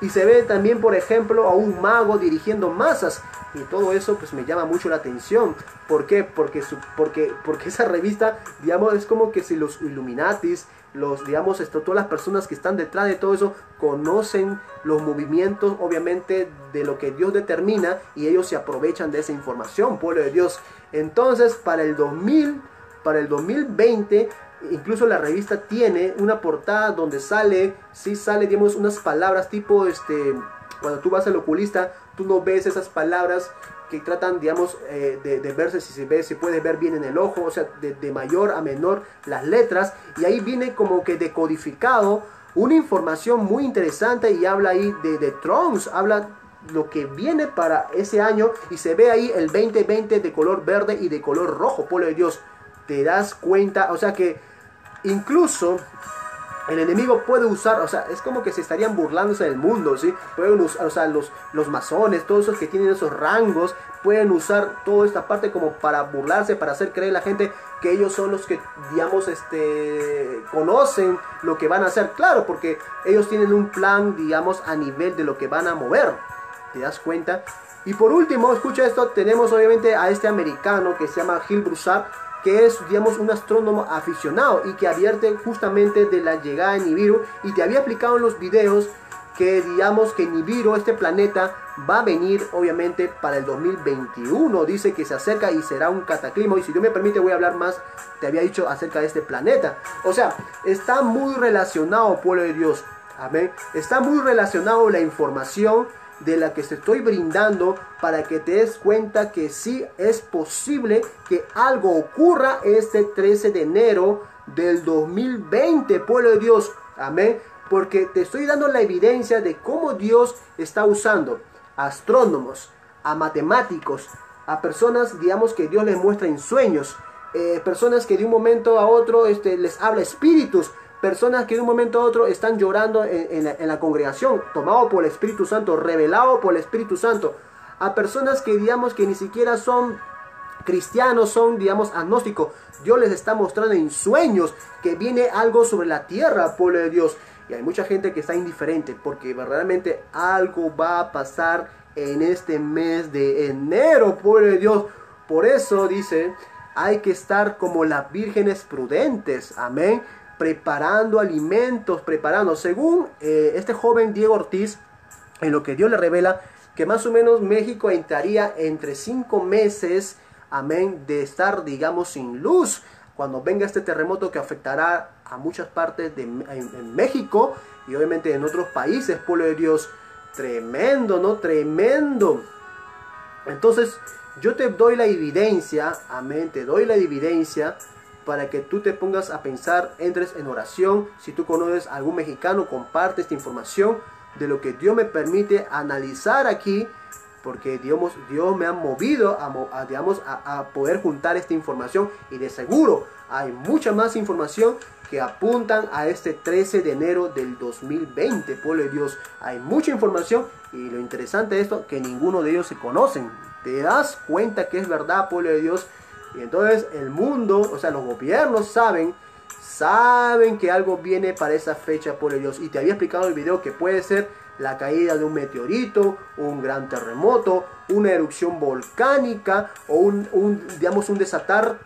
Y se ve también, por ejemplo, a un mago dirigiendo masas. Y todo eso pues me llama mucho la atención. ¿Por qué? Porque, su, porque, porque esa revista, digamos, es como que si los Illuminatis, los, digamos, esto, todas las personas que están detrás de todo eso, conocen los movimientos, obviamente, de lo que Dios determina. Y ellos se aprovechan de esa información, pueblo de Dios. Entonces, para el dos mil, para el dos mil veinte... incluso la revista tiene una portada donde sale, sí sale, digamos, unas palabras tipo, este, cuando tú vas al oculista, tú no ves esas palabras que tratan, digamos, eh, de, de verse si se ve, si puedes ver bien en el ojo, o sea, de, de mayor a menor las letras, y ahí viene como que decodificado una información muy interesante, y habla ahí de, de Trunks, habla lo que viene para ese año, y se ve ahí el veinte veinte de color verde y de color rojo, pueblo de Dios. Te das cuenta, o sea que incluso el enemigo puede usar, o sea, es como que se estarían burlándose del mundo, ¿sí? Pueden usar, o sea, los, los masones, todos esos que tienen esos rangos, pueden usar toda esta parte como para burlarse, para hacer creer a la gente que ellos son los que, digamos, este, conocen lo que van a hacer, claro, porque ellos tienen un plan, digamos, a nivel de lo que van a mover, ¿te das cuenta? Y por último, escucha esto, tenemos obviamente a este americano que se llama Gil Broussard, que es, digamos, un astrónomo aficionado y que advierte justamente de la llegada de Nibiru, y te había explicado en los videos que, digamos, que Nibiru, este planeta, va a venir obviamente para el dos mil veintiuno, dice que se acerca y será un cataclismo, y si Dios me permite voy a hablar más, te había dicho acerca de este planeta, o sea, está muy relacionado, pueblo de Dios, amén, está muy relacionado la información de la que te estoy brindando para que te des cuenta que sí es posible que algo ocurra este trece de enero del dos mil veinte, pueblo de Dios, amén, porque te estoy dando la evidencia de cómo Dios está usando a astrónomos, a matemáticos, a personas, digamos, que Dios les muestra en sueños, eh, personas que de un momento a otro este, les habla espíritus, personas que de un momento a otro están llorando en, en, la, en la congregación, tomado por el Espíritu Santo, revelado por el Espíritu Santo, a personas que, digamos, que ni siquiera son cristianos, son, digamos, agnósticos. Dios les está mostrando en sueños que viene algo sobre la tierra, pueblo de Dios. Y hay mucha gente que está indiferente porque verdaderamente algo va a pasar en este mes de enero, pueblo de Dios. Por eso dice, hay que estar como las vírgenes prudentes, amén, preparando alimentos, preparando, según eh, este joven Diego Ortiz, en lo que Dios le revela, que más o menos México entraría entre cinco meses, amén, de estar, digamos, sin luz, cuando venga este terremoto que afectará a muchas partes de en, en México, y obviamente en otros países, pueblo de Dios, tremendo, ¿no? Tremendo. Entonces, yo te doy la evidencia, amén, te doy la evidencia, para que tú te pongas a pensar, entres en oración. Si tú conoces a algún mexicano, comparte esta información de lo que Dios me permite analizar aquí, porque digamos, Dios me ha movido a, a, digamos, a, a poder juntar esta información, y de seguro hay mucha más información que apuntan a este trece de enero del dos mil veinte, pueblo de Dios. Hay mucha información, y lo interesante de esto, que ninguno de ellos se conocen. Te das cuenta que es verdad, pueblo de Dios. Y entonces el mundo, o sea, los gobiernos saben, saben que algo viene para esa fecha, por ellos. Y te había explicado en el video que puede ser la caída de un meteorito, un gran terremoto, una erupción volcánica, o un, un, digamos, un desatar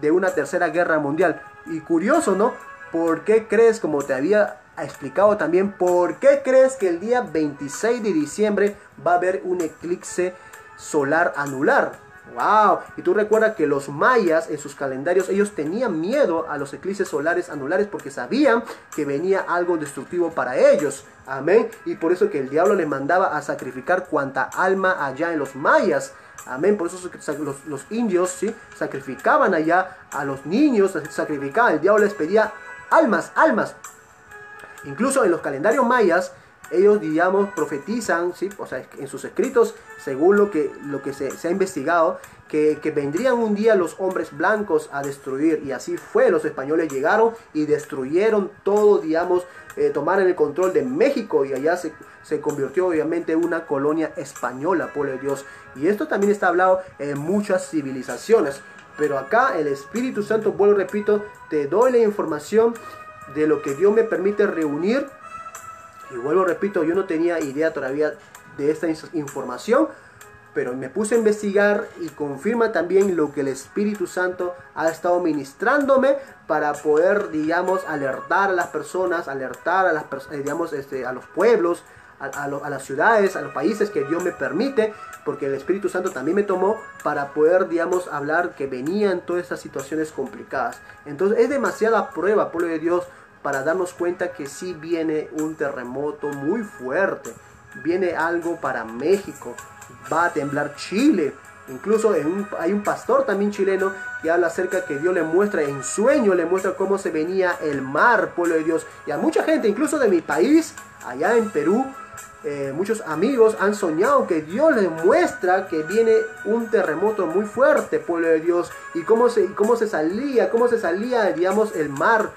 de una tercera guerra mundial. Y curioso, ¿no? ¿Por qué crees, como te había ha explicado también por qué crees que el día veintiséis de diciembre va a haber un eclipse solar anular. Wow, y tú recuerdas que los mayas en sus calendarios ellos tenían miedo a los eclipses solares anulares porque sabían que venía algo destructivo para ellos, amén, y por eso que el diablo les mandaba a sacrificar cuanta alma allá en los mayas, amén, por eso los, los indios, ¿sí?, sacrificaban allá a los niños, sacrificaban, el diablo les pedía almas, almas, incluso en los calendarios mayas. Ellos, digamos, profetizan, ¿sí?, o sea, en sus escritos, según lo que, lo que se, se ha investigado, que, que vendrían un día los hombres blancos a destruir. Y así fue, los españoles llegaron y destruyeron todo, digamos, eh, tomaron el control de México. Y allá se, se convirtió, obviamente, en una colonia española, por el Dios. Y esto también está hablado en muchas civilizaciones. Pero acá el Espíritu Santo, vuelvo, repito, te doy la información de lo que Dios me permite reunir. Y vuelvo, repito, yo no tenía idea todavía de esta información, pero me puse a investigar y confirma también lo que el Espíritu Santo ha estado ministrándome para poder, digamos, alertar a las personas, alertar a las personas, digamos, este, a los pueblos, a, a, lo, a las ciudades, a los países que Dios me permite, porque el Espíritu Santo también me tomó para poder, digamos, hablar que venían todas estas situaciones complicadas. Entonces es demasiada prueba, pueblo de Dios, para darnos cuenta que sí viene un terremoto muy fuerte, viene algo para México, va a temblar Chile, incluso en un, hay un pastor también chileno que habla acerca que Dios le muestra en sueño, le muestra cómo se venía el mar, pueblo de Dios, y a mucha gente, incluso de mi país, allá en Perú, eh, muchos amigos han soñado que Dios les muestra que viene un terremoto muy fuerte, pueblo de Dios, y cómo se, cómo se salía, cómo se salía, digamos, el mar.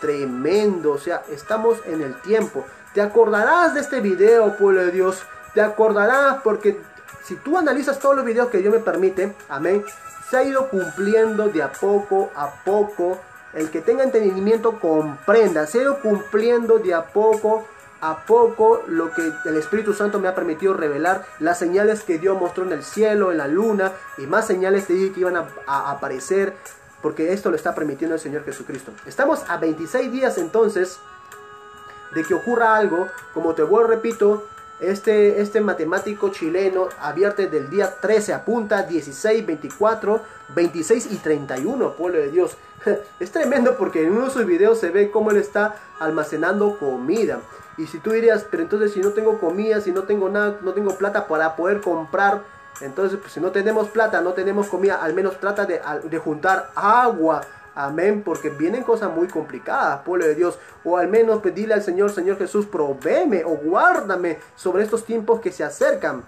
Tremendo, o sea, estamos en el tiempo. Te acordarás de este video, pueblo de Dios. Te acordarás porque si tú analizas todos los videos que Dios me permite, amén, se ha ido cumpliendo de a poco a poco. El que tenga entendimiento comprenda. Se ha ido cumpliendo de a poco a poco lo que el Espíritu Santo me ha permitido revelar. Las señales que Dios mostró en el cielo, en la luna, y más señales te dije que iban a, a aparecer. Porque esto lo está permitiendo el Señor Jesucristo. Estamos a veintiséis días entonces de que ocurra algo. Como te vuelvo, repito, este, este matemático chileno advierte del día trece, apunta dieciséis, veinticuatro, veintiséis y treinta y uno, pueblo de Dios. Es tremendo porque en uno de sus videos se ve cómo él está almacenando comida. Y si tú dirías, pero entonces si no tengo comida, si no tengo nada, no tengo plata para poder comprar... Entonces, pues, si no tenemos plata, no tenemos comida, al menos trata de, de juntar agua, amén, porque vienen cosas muy complicadas, pueblo de Dios, o al menos pedirle al Señor, Señor Jesús, provéeme o guárdame sobre estos tiempos que se acercan.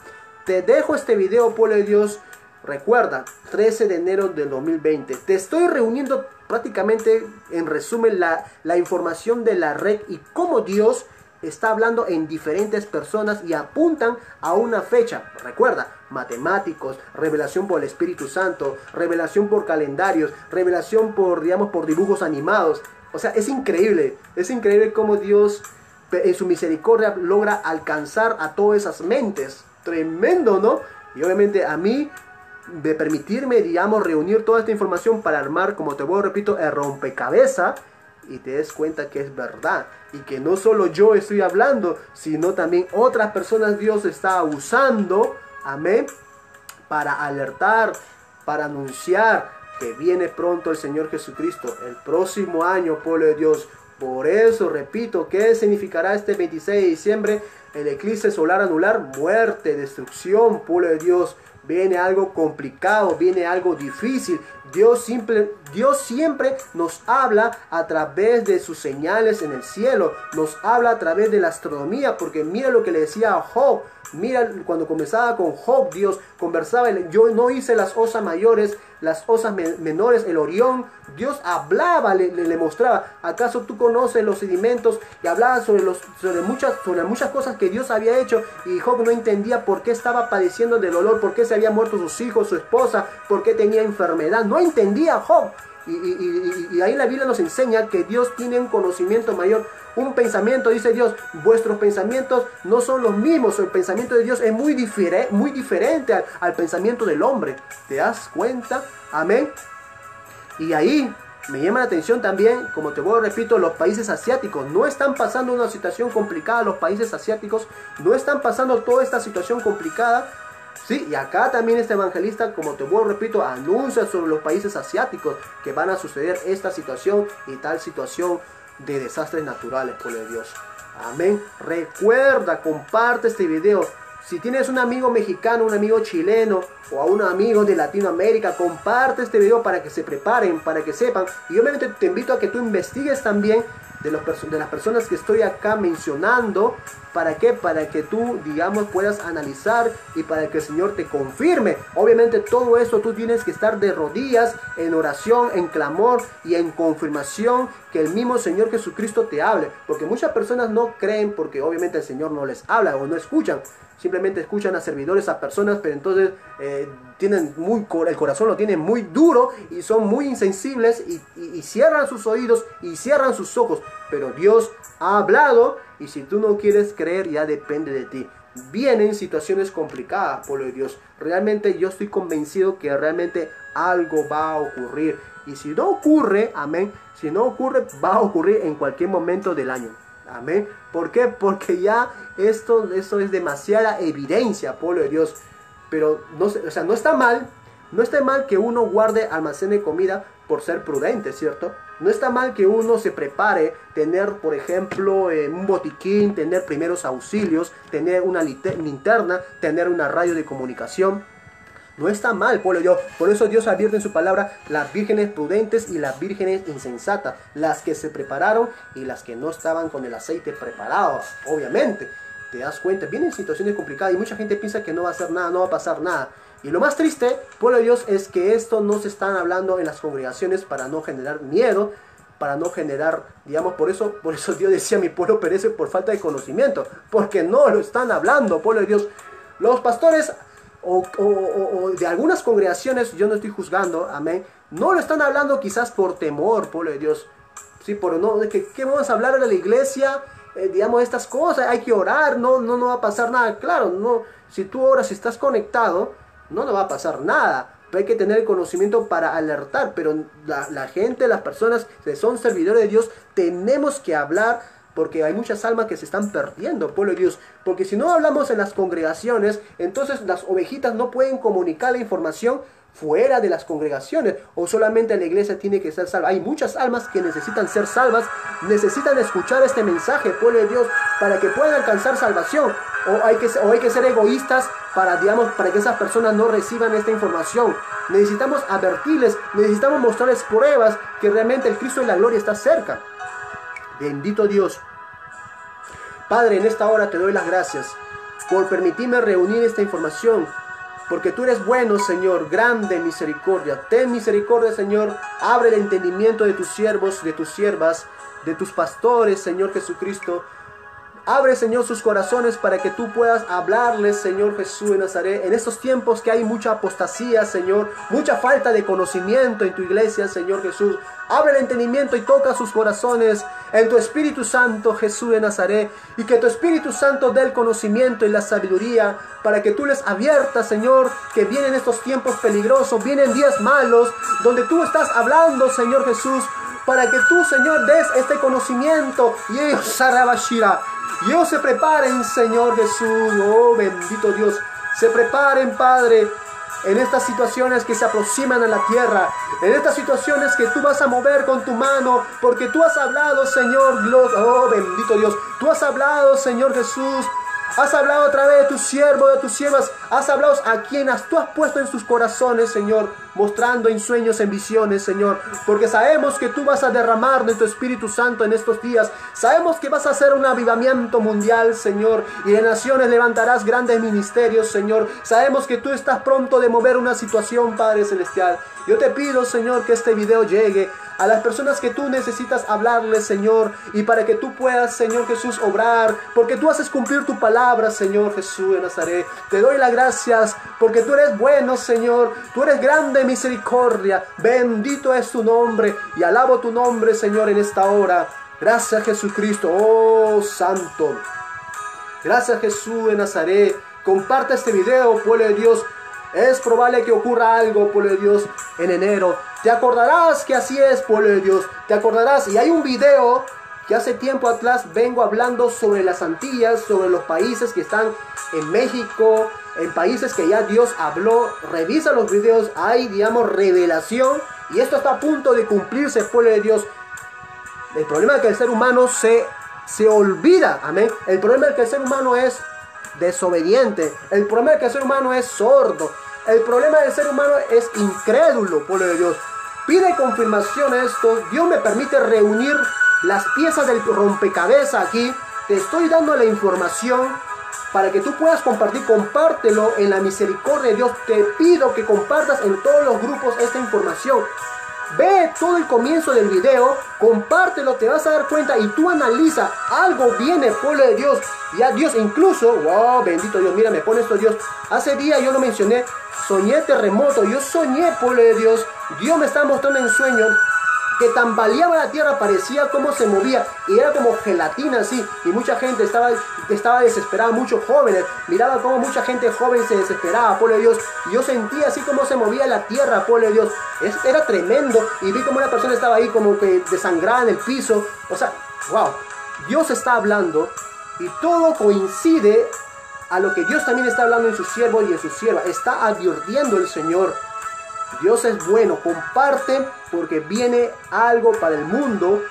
Te dejo este video, pueblo de Dios, recuerda, trece de enero del dos mil veinte, te estoy reuniendo prácticamente, en resumen, la, la información de la red y cómo Dios está hablando en diferentes personas y apuntan a una fecha. Recuerda, matemáticos, revelación por el Espíritu Santo, revelación por calendarios, revelación por, digamos, por dibujos animados. O sea, es increíble, es increíble cómo Dios en su misericordia logra alcanzar a todas esas mentes. Tremendo, ¿no? Y obviamente a mí, de permitirme, digamos, reunir toda esta información para armar, como te voy, repito, el rompecabezas, y te des cuenta que es verdad y que no solo yo estoy hablando, sino también otras personas Dios está usando, amén, para alertar, para anunciar que viene pronto el Señor Jesucristo, el próximo año, pueblo de Dios. Por eso, repito, ¿qué significará este veintiséis de diciembre? El eclipse solar anular, muerte, destrucción, pueblo de Dios. Viene algo complicado, viene algo difícil. Dios, simple, Dios siempre nos habla a través de sus señales en el cielo. Nos habla a través de la astronomía. Porque mira lo que le decía a Job. Mira, cuando conversaba con Job, Dios conversaba. Yo no hice las osas mayores, las osas menores, el Orión. Dios hablaba, le, le, le mostraba. ¿Acaso tú conoces los sedimentos? Y hablaba sobre, los, sobre, muchas, sobre muchas cosas que Dios había hecho. Y Job no entendía por qué estaba padeciendo de dolor, por qué se habían muerto sus hijos, su esposa, por qué tenía enfermedad. No entendía Job. Y, y, y, y ahí la Biblia nos enseña que Dios tiene un conocimiento mayor, un pensamiento, dice Dios, vuestros pensamientos no son los mismos, el pensamiento de Dios es muy, difere, muy diferente al, al pensamiento del hombre, ¿te das cuenta? Amén. Y ahí Me llama la atención también, como te vuelvo, repito, los países asiáticos no están pasando una situación complicada, los países asiáticos no están pasando toda esta situación complicada. Sí, y acá también este evangelista, como te vuelvo, repito, anuncia sobre los países asiáticos que van a suceder esta situación y tal situación de desastres naturales, pueblo de Dios. Amén. Recuerda, comparte este video. Si tienes un amigo mexicano, un amigo chileno o a un amigo de Latinoamérica, comparte este video para que se preparen, para que sepan. Y obviamente te invito a que tú investigues también de, los, de las personas que estoy acá mencionando. ¿Para qué? Para que tú, digamos, puedas analizar y para que el Señor te confirme. Obviamente todo eso tú tienes que estar de rodillas, en oración, en clamor y en confirmación que el mismo Señor Jesucristo te hable. Porque muchas personas no creen porque obviamente el Señor no les habla o no escuchan. Simplemente escuchan a servidores, a personas, pero entonces eh, tienen muy, el corazón lo tienen muy duro y son muy insensibles y, y, y cierran sus oídos y cierran sus ojos. Pero Dios ha hablado y si tú no quieres creer ya depende de ti. Vienen situaciones complicadas, pueblo de Dios. Realmente yo estoy convencido que realmente algo va a ocurrir. Y si no ocurre, amén, si no ocurre, va a ocurrir en cualquier momento del año. Amén. ¿Por qué? Porque ya esto, esto es demasiada evidencia, pueblo de Dios. Pero no, o sea, no está mal, no está mal que uno guarde, almacene comida por ser prudente, ¿cierto? No está mal que uno se prepare, tener, por ejemplo, eh, un botiquín, tener primeros auxilios, tener una linterna, tener una radio de comunicación. No está mal, pueblo de Dios. Por eso Dios advierte en su palabra las vírgenes prudentes y las vírgenes insensatas. Las que se prepararon y las que no estaban con el aceite preparado. Obviamente, te das cuenta. Vienen situaciones complicadas y mucha gente piensa que no va a hacer nada, no va a pasar nada. Y lo más triste, pueblo de Dios, es que esto no se están hablando en las congregaciones para no generar miedo. Para no generar, digamos, por eso, por eso Dios decía, mi pueblo perece por falta de conocimiento. Porque no lo están hablando, pueblo de Dios. Los pastores... O, o, o, o de algunas congregaciones, yo no estoy juzgando, amén, no lo están hablando quizás por temor, pueblo de Dios, sí, por no, de que, ¿qué vamos a hablar a la iglesia? Eh, digamos, estas cosas, hay que orar, no, no, no va a pasar nada, claro, no, si tú oras, si estás conectado, no nos va a pasar nada, pero hay que tener el conocimiento para alertar, pero la, la gente, las personas que son servidores de Dios, tenemos que hablar, porque hay muchas almas que se están perdiendo, pueblo de Dios. Porque si no hablamos en las congregaciones, entonces las ovejitas no pueden comunicar la información fuera de las congregaciones. O solamente la iglesia tiene que ser salva. Hay muchas almas que necesitan ser salvas, necesitan escuchar este mensaje, pueblo de Dios, para que puedan alcanzar salvación. O hay que, o hay que ser egoístas para, digamos, para que esas personas no reciban esta información. Necesitamos advertirles, necesitamos mostrarles pruebas que realmente el Cristo de la gloria está cerca. Bendito Dios. Padre, en esta hora te doy las gracias por permitirme reunir esta información, porque tú eres bueno, Señor, grande misericordia. Ten misericordia, Señor, abre el entendimiento de tus siervos, de tus siervas, de tus pastores, Señor Jesucristo. Abre, Señor, sus corazones para que tú puedas hablarles, Señor Jesús de Nazaret. En estos tiempos que hay mucha apostasía, Señor, mucha falta de conocimiento en tu iglesia, Señor Jesús. Abre el entendimiento y toca sus corazones en tu Espíritu Santo, Jesús de Nazaret. Y que tu Espíritu Santo dé el conocimiento y la sabiduría para que tú les abiertas, Señor, que vienen estos tiempos peligrosos, vienen días malos, donde tú estás hablando, Señor Jesús, para que tú, Señor, des este conocimiento. Y ellos, Sarabashira, y ellos se preparen, Señor Jesús, oh bendito Dios, se preparen, Padre, en estas situaciones que se aproximan a la tierra, en estas situaciones que tú vas a mover con tu mano, porque tú has hablado, Señor, oh bendito Dios, tú has hablado, Señor Jesús, has hablado a través de tus siervos, de tus siervas, has hablado a quienes tú has puesto en sus corazones, Señor, mostrando en sueños, en visiones, Señor, porque sabemos que tú vas a derramar de tu Espíritu Santo en estos días, sabemos que vas a hacer un avivamiento mundial, Señor, y de naciones levantarás grandes ministerios, Señor, sabemos que tú estás pronto de mover una situación, Padre Celestial. Yo te pido, Señor, que este video llegue a las personas que tú necesitas hablarles, Señor, y para que tú puedas, Señor Jesús, obrar, porque tú haces cumplir tu palabra, Señor Jesús de Nazaret. Te doy las gracias, porque tú eres bueno, Señor, tú eres grande misericordia, bendito es tu nombre, y alabo tu nombre, Señor, en esta hora. Gracias, Jesucristo, oh Santo. Gracias, Jesús de Nazaret. Comparte este video, pueblo de Dios. Es probable que ocurra algo, pueblo de Dios, en enero. Te acordarás que así es, pueblo de Dios. Te acordarás. Y hay un video que hace tiempo atrás vengo hablando sobre las Antillas, sobre los países que están en México, en países que ya Dios habló. Revisa los videos. Hay, digamos, revelación. Y esto está a punto de cumplirse, pueblo de Dios. El problema es que el ser humano se, se olvida. Amén. El problema es que el ser humano es desobediente. El problema es que el ser humano es sordo. El problema del ser humano es incrédulo, pueblo de Dios. Pide confirmación a esto. Dios me permite reunir las piezas del rompecabezas aquí. Te estoy dando la información para que tú puedas compartir. Compártelo en la misericordia de Dios. Te pido que compartas en todos los grupos esta información. Ve todo el comienzo del video, compártelo, te vas a dar cuenta y tú analiza. Algo viene, pueblo de Dios. Ya Dios incluso, wow, bendito Dios, mira, me pone esto Dios. Hace día yo lo mencioné, soñé terremoto, yo soñé, pueblo de Dios. Dios me está mostrando en sueño que tambaleaba la tierra, parecía como se movía y era como gelatina así. Y mucha gente estaba, estaba desesperada, muchos jóvenes. Miraba como mucha gente joven se desesperaba, pueblo de Dios. Y yo sentía así como se movía la tierra, pueblo de Dios. Es, era tremendo. Y vi como una persona estaba ahí como que desangrada en el piso. O sea, wow. Dios está hablando y todo coincide a lo que Dios también está hablando en su siervo y en su sierva. Está advirtiendo el Señor. Dios es bueno, comparte porque viene algo para el mundo.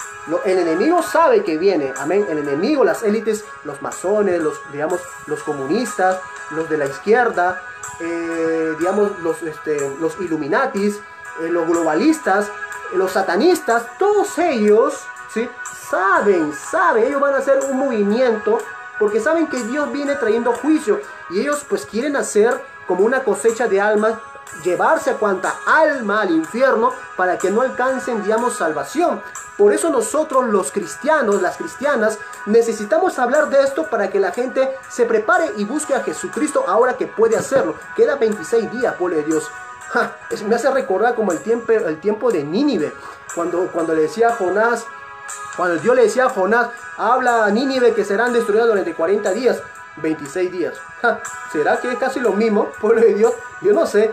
El enemigo sabe que viene, amén. El enemigo, las élites, los masones, los, digamos, los comunistas, los de la izquierda, eh, digamos, los, este, los iluminatis, eh, los globalistas, eh, los satanistas, todos ellos, ¿sí? Saben, saben, ellos van a hacer un movimiento porque saben que Dios viene trayendo juicio y ellos pues quieren hacer como una cosecha de almas, llevarse a cuanta alma al infierno para que no alcancen, digamos, salvación. Por eso nosotros los cristianos, las cristianas, necesitamos hablar de esto para que la gente se prepare y busque a Jesucristo ahora que puede hacerlo. Queda veintiséis días, pueblo de Dios. Ja, es, me hace recordar como el tiempo, el tiempo de Nínive, cuando, cuando le decía a Jonás, cuando Dios le decía a Jonás, habla a Nínive que serán destruidas durante cuarenta días, veintiséis días. Ja, ¿será que es casi lo mismo, pueblo de Dios? Yo no sé.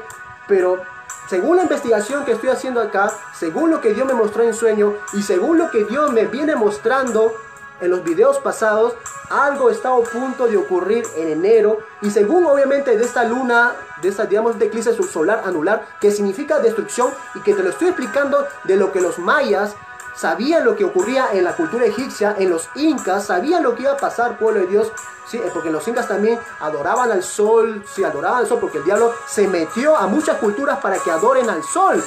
Pero según la investigación que estoy haciendo acá, según lo que Dios me mostró en sueño y según lo que Dios me viene mostrando en los videos pasados, algo está a punto de ocurrir en enero. Y según obviamente de esta luna, de esta, digamos, de eclipse subsolar anular, que significa destrucción y que te lo estoy explicando de lo que los mayas sabían lo que ocurría en la cultura egipcia, en los incas, sabían lo que iba a pasar, pueblo de Dios, sí, porque los incas también adoraban al sol, sí, adoraban al sol, porque el diablo se metió a muchas culturas para que adoren al sol.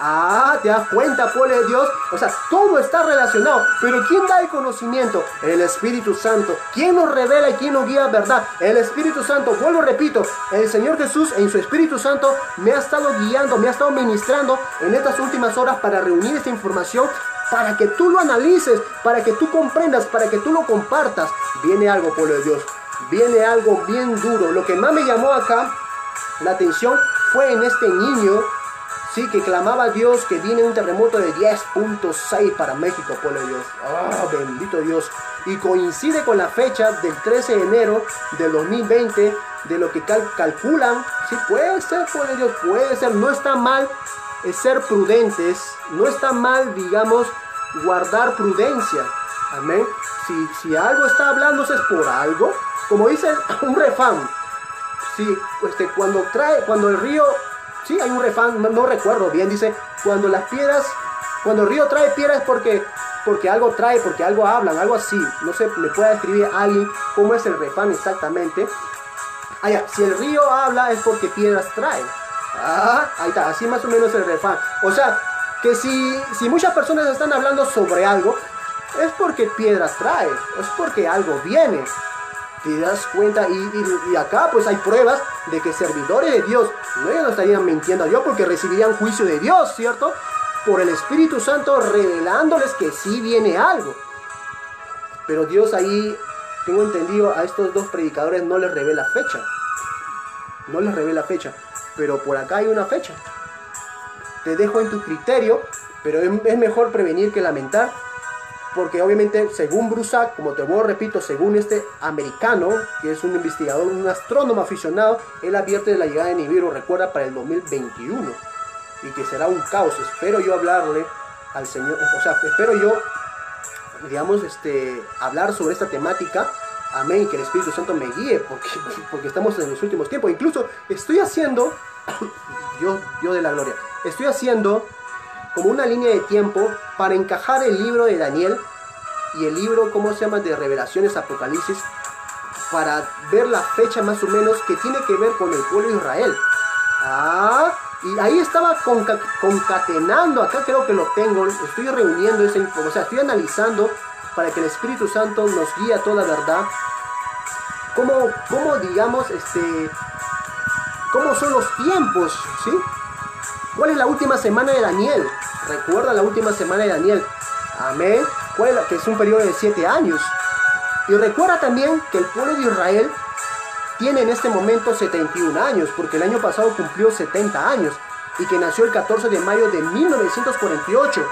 Ah, te das cuenta, pueblo de Dios, o sea, todo está relacionado, pero ¿quién da el conocimiento? El Espíritu Santo. ¿Quién nos revela y quién nos guía a verdad? El Espíritu Santo. Vuelvo, repito, el Señor Jesús en su Espíritu Santo me ha estado guiando, me ha estado ministrando en estas últimas horas para reunir esta información, para que tú lo analices, para que tú comprendas, para que tú lo compartas. Viene algo, pueblo de Dios, viene algo bien duro. Lo que más me llamó acá la atención fue en este niño, sí, que clamaba a Dios que viene un terremoto de diez punto seis para México, pueblo de Dios. Ah, bendito Dios. Y coincide con la fecha del trece de enero del dos mil veinte, de lo que cal calculan, sí, puede ser, pueblo de Dios, puede ser, no está mal. Es ser prudentes, no está mal, digamos, guardar prudencia, amén. Si, si algo está hablándose es por algo, como dice un refán, si, este, cuando trae, cuando el río, sí, hay un refán, no, no recuerdo bien, dice, cuando las piedras, cuando el río trae piedras es porque, porque algo trae, porque algo hablan, algo así, no sé, me puede escribir alguien cómo es el refán exactamente. Allá, si el río habla es porque piedras trae. Ah, ahí está, así más o menos el refán. O sea, que si, si muchas personas están hablando sobre algo, es porque piedras trae, es porque algo viene. Te das cuenta, y, y, y acá pues hay pruebas de que servidores de Dios, no, ellos no estarían mintiendo a Dios porque recibirían juicio de Dios, ¿cierto? Por el Espíritu Santo revelándoles que sí viene algo. Pero Dios ahí, tengo entendido, a estos dos predicadores no les revela fecha. No les revela fecha. Pero por acá hay una fecha. Te dejo en tu criterio, pero es mejor prevenir que lamentar. porque obviamente según Broussard, como te voy, repito, según este americano, que es un investigador, un astrónomo aficionado, él advierte de la llegada de Nibiru, recuerda, para el dos mil veintiuno, y que será un caos. Espero yo hablarle al señor, o sea, espero yo, digamos, este, hablar sobre esta temática. Amén, que el Espíritu Santo me guíe, porque, porque estamos en los últimos tiempos. Incluso estoy haciendo, yo, yo de la gloria, estoy haciendo como una línea de tiempo para encajar el libro de Daniel y el libro, ¿cómo se llama?, de Revelaciones, Apocalipsis, para ver la fecha más o menos que tiene que ver con el pueblo de Israel. Ah, y ahí estaba conca concatenando, acá creo que lo tengo, estoy reuniendo esa información, o sea, estoy analizando para que el Espíritu Santo nos guíe a toda verdad. ¿Cómo, cómo digamos, este, cómo son los tiempos, sí? ¿Cuál es la última semana de Daniel? Recuerda la última semana de Daniel. Amén. ¿Cuál es la, que es un periodo de siete años? Y recuerda también que el pueblo de Israel tiene en este momento setenta y un años, porque el año pasado cumplió setenta años, y que nació el catorce de mayo de mil novecientos cuarenta y ocho,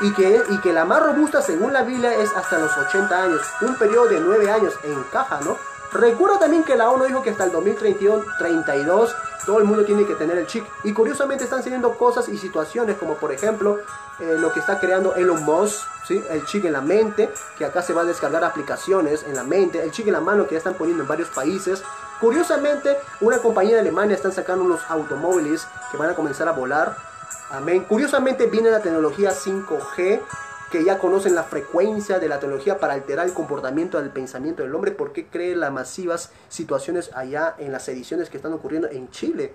y que, y que la más robusta según la Biblia es hasta los ochenta años, un periodo de nueve años, encaja, ¿no? Recuerda también que la ONU dijo que hasta el dos mil treinta y dos todo el mundo tiene que tener el chip, y curiosamente están saliendo cosas y situaciones como por ejemplo eh, lo que está creando Elon Musk, ¿sí?, el chip en la mente, que acá se va a descargar aplicaciones en la mente, el chip en la mano que ya están poniendo en varios países. Curiosamente una compañía de Alemania están sacando unos automóviles que van a comenzar a volar. Amén. Curiosamente viene la tecnología cinco G, que ya conocen la frecuencia de la tecnología para alterar el comportamiento del pensamiento del hombre. ¿Por qué cree las masivas situaciones allá en las sediciones que están ocurriendo en Chile?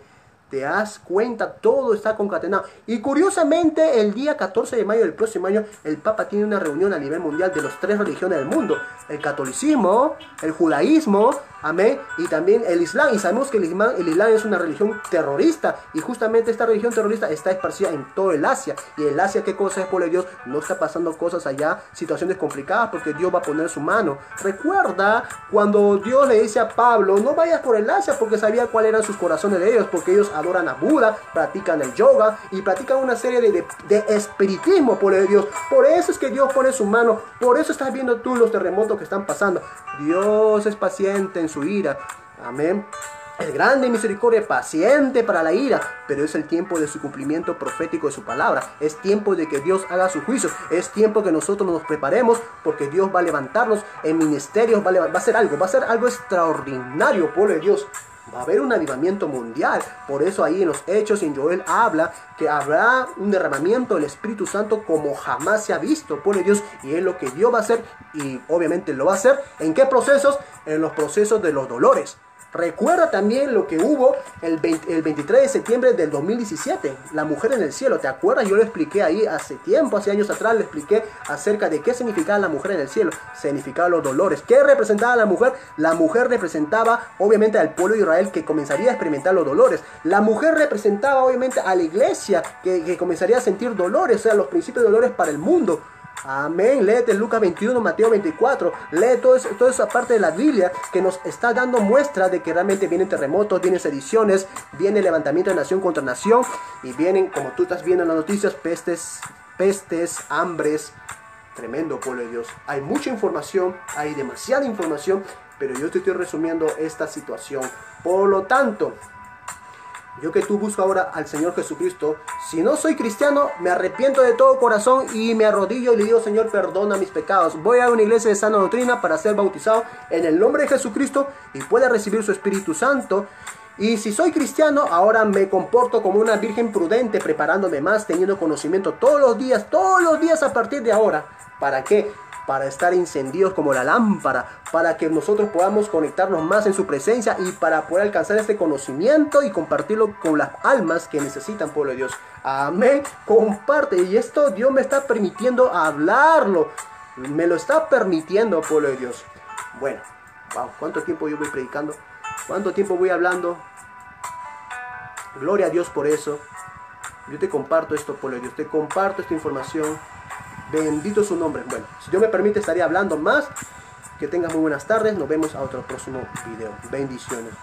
¿Te das cuenta? Todo está concatenado. Y curiosamente el día catorce de mayo del próximo año el Papa tiene una reunión a nivel mundial de las tres religiones del mundo. El catolicismo, el judaísmo, amén, y también el Islam. Y sabemos que el Islam, el Islam es una religión terrorista, y justamente esta religión terrorista está esparcida en todo el Asia. Y el Asia, ¿qué cosa es, pueblo de Dios? No está pasando cosas allá, situaciones complicadas, porque Dios va a poner su mano. Recuerda cuando Dios le dice a Pablo, no vayas por el Asia, porque sabía cuáles eran sus corazones de ellos, porque ellos adoran a Buda, practican el yoga y practican una serie de, de, de espiritismo, pueblo de Dios. Por eso es que Dios pone su mano, por eso estás viendo tú los terremotos que están pasando. Dios es paciente en su ira, amén, es grande en misericordia, paciente para la ira, pero es el tiempo de su cumplimiento profético de su palabra, es tiempo de que Dios haga su juicio, es tiempo que nosotros nos preparemos, porque Dios va a levantarnos en ministerios, va a, va a hacer algo, va a hacer algo extraordinario, pueblo de Dios. Va a haber un avivamiento mundial. Por eso ahí en los Hechos, en Joel, habla que habrá un derramamiento del Espíritu Santo como jamás se ha visto, por Dios. Y es lo que Dios va a hacer, y obviamente lo va a hacer. ¿En qué procesos? En los procesos de los dolores. Recuerda también lo que hubo el, veinte, el veintitrés de septiembre del dos mil diecisiete, la mujer en el cielo, ¿te acuerdas? Yo lo expliqué ahí hace tiempo, hace años atrás, le expliqué acerca de qué significaba la mujer en el cielo. Significaba los dolores. ¿Qué representaba la mujer? La mujer representaba obviamente al pueblo de Israel, que comenzaría a experimentar los dolores. La mujer representaba obviamente a la iglesia, que, que comenzaría a sentir dolores, o sea, los principios de dolores para el mundo. Amén, léete Lucas veintiuno, Mateo veinticuatro, lee todo eso, toda esa parte de la Biblia que nos está dando muestra de que realmente vienen terremotos, vienen sediciones, viene levantamiento de nación contra nación, y vienen, como tú estás viendo en las noticias, pestes, pestes, hambres. Tremendo, pueblo de Dios. Hay mucha información, hay demasiada información, pero yo te estoy resumiendo esta situación. Por lo tanto, yo que tú busco ahora al Señor Jesucristo, si no soy cristiano, me arrepiento de todo corazón y me arrodillo y le digo, Señor, perdona mis pecados. Voy a una iglesia de sana doctrina para ser bautizado en el nombre de Jesucristo y pueda recibir su Espíritu Santo. Y si soy cristiano, ahora me comporto como una virgen prudente, preparándome más, teniendo conocimiento todos los días, todos los días a partir de ahora. ¿Para qué? Para estar encendidos como la lámpara, para que nosotros podamos conectarnos más en su presencia y para poder alcanzar este conocimiento y compartirlo con las almas que necesitan, pueblo de Dios. Amén. Comparte. Y esto Dios me está permitiendo hablarlo. Me lo está permitiendo, pueblo de Dios. Bueno, wow, ¿cuánto tiempo yo voy predicando? ¿Cuánto tiempo voy hablando? Gloria a Dios por eso. Yo te comparto esto, pueblo de Dios. Te comparto esta información. Bendito su nombre. Bueno, si Dios me permite, estaría hablando más. Que tengas muy buenas tardes. Nos vemos a otro próximo video. Bendiciones.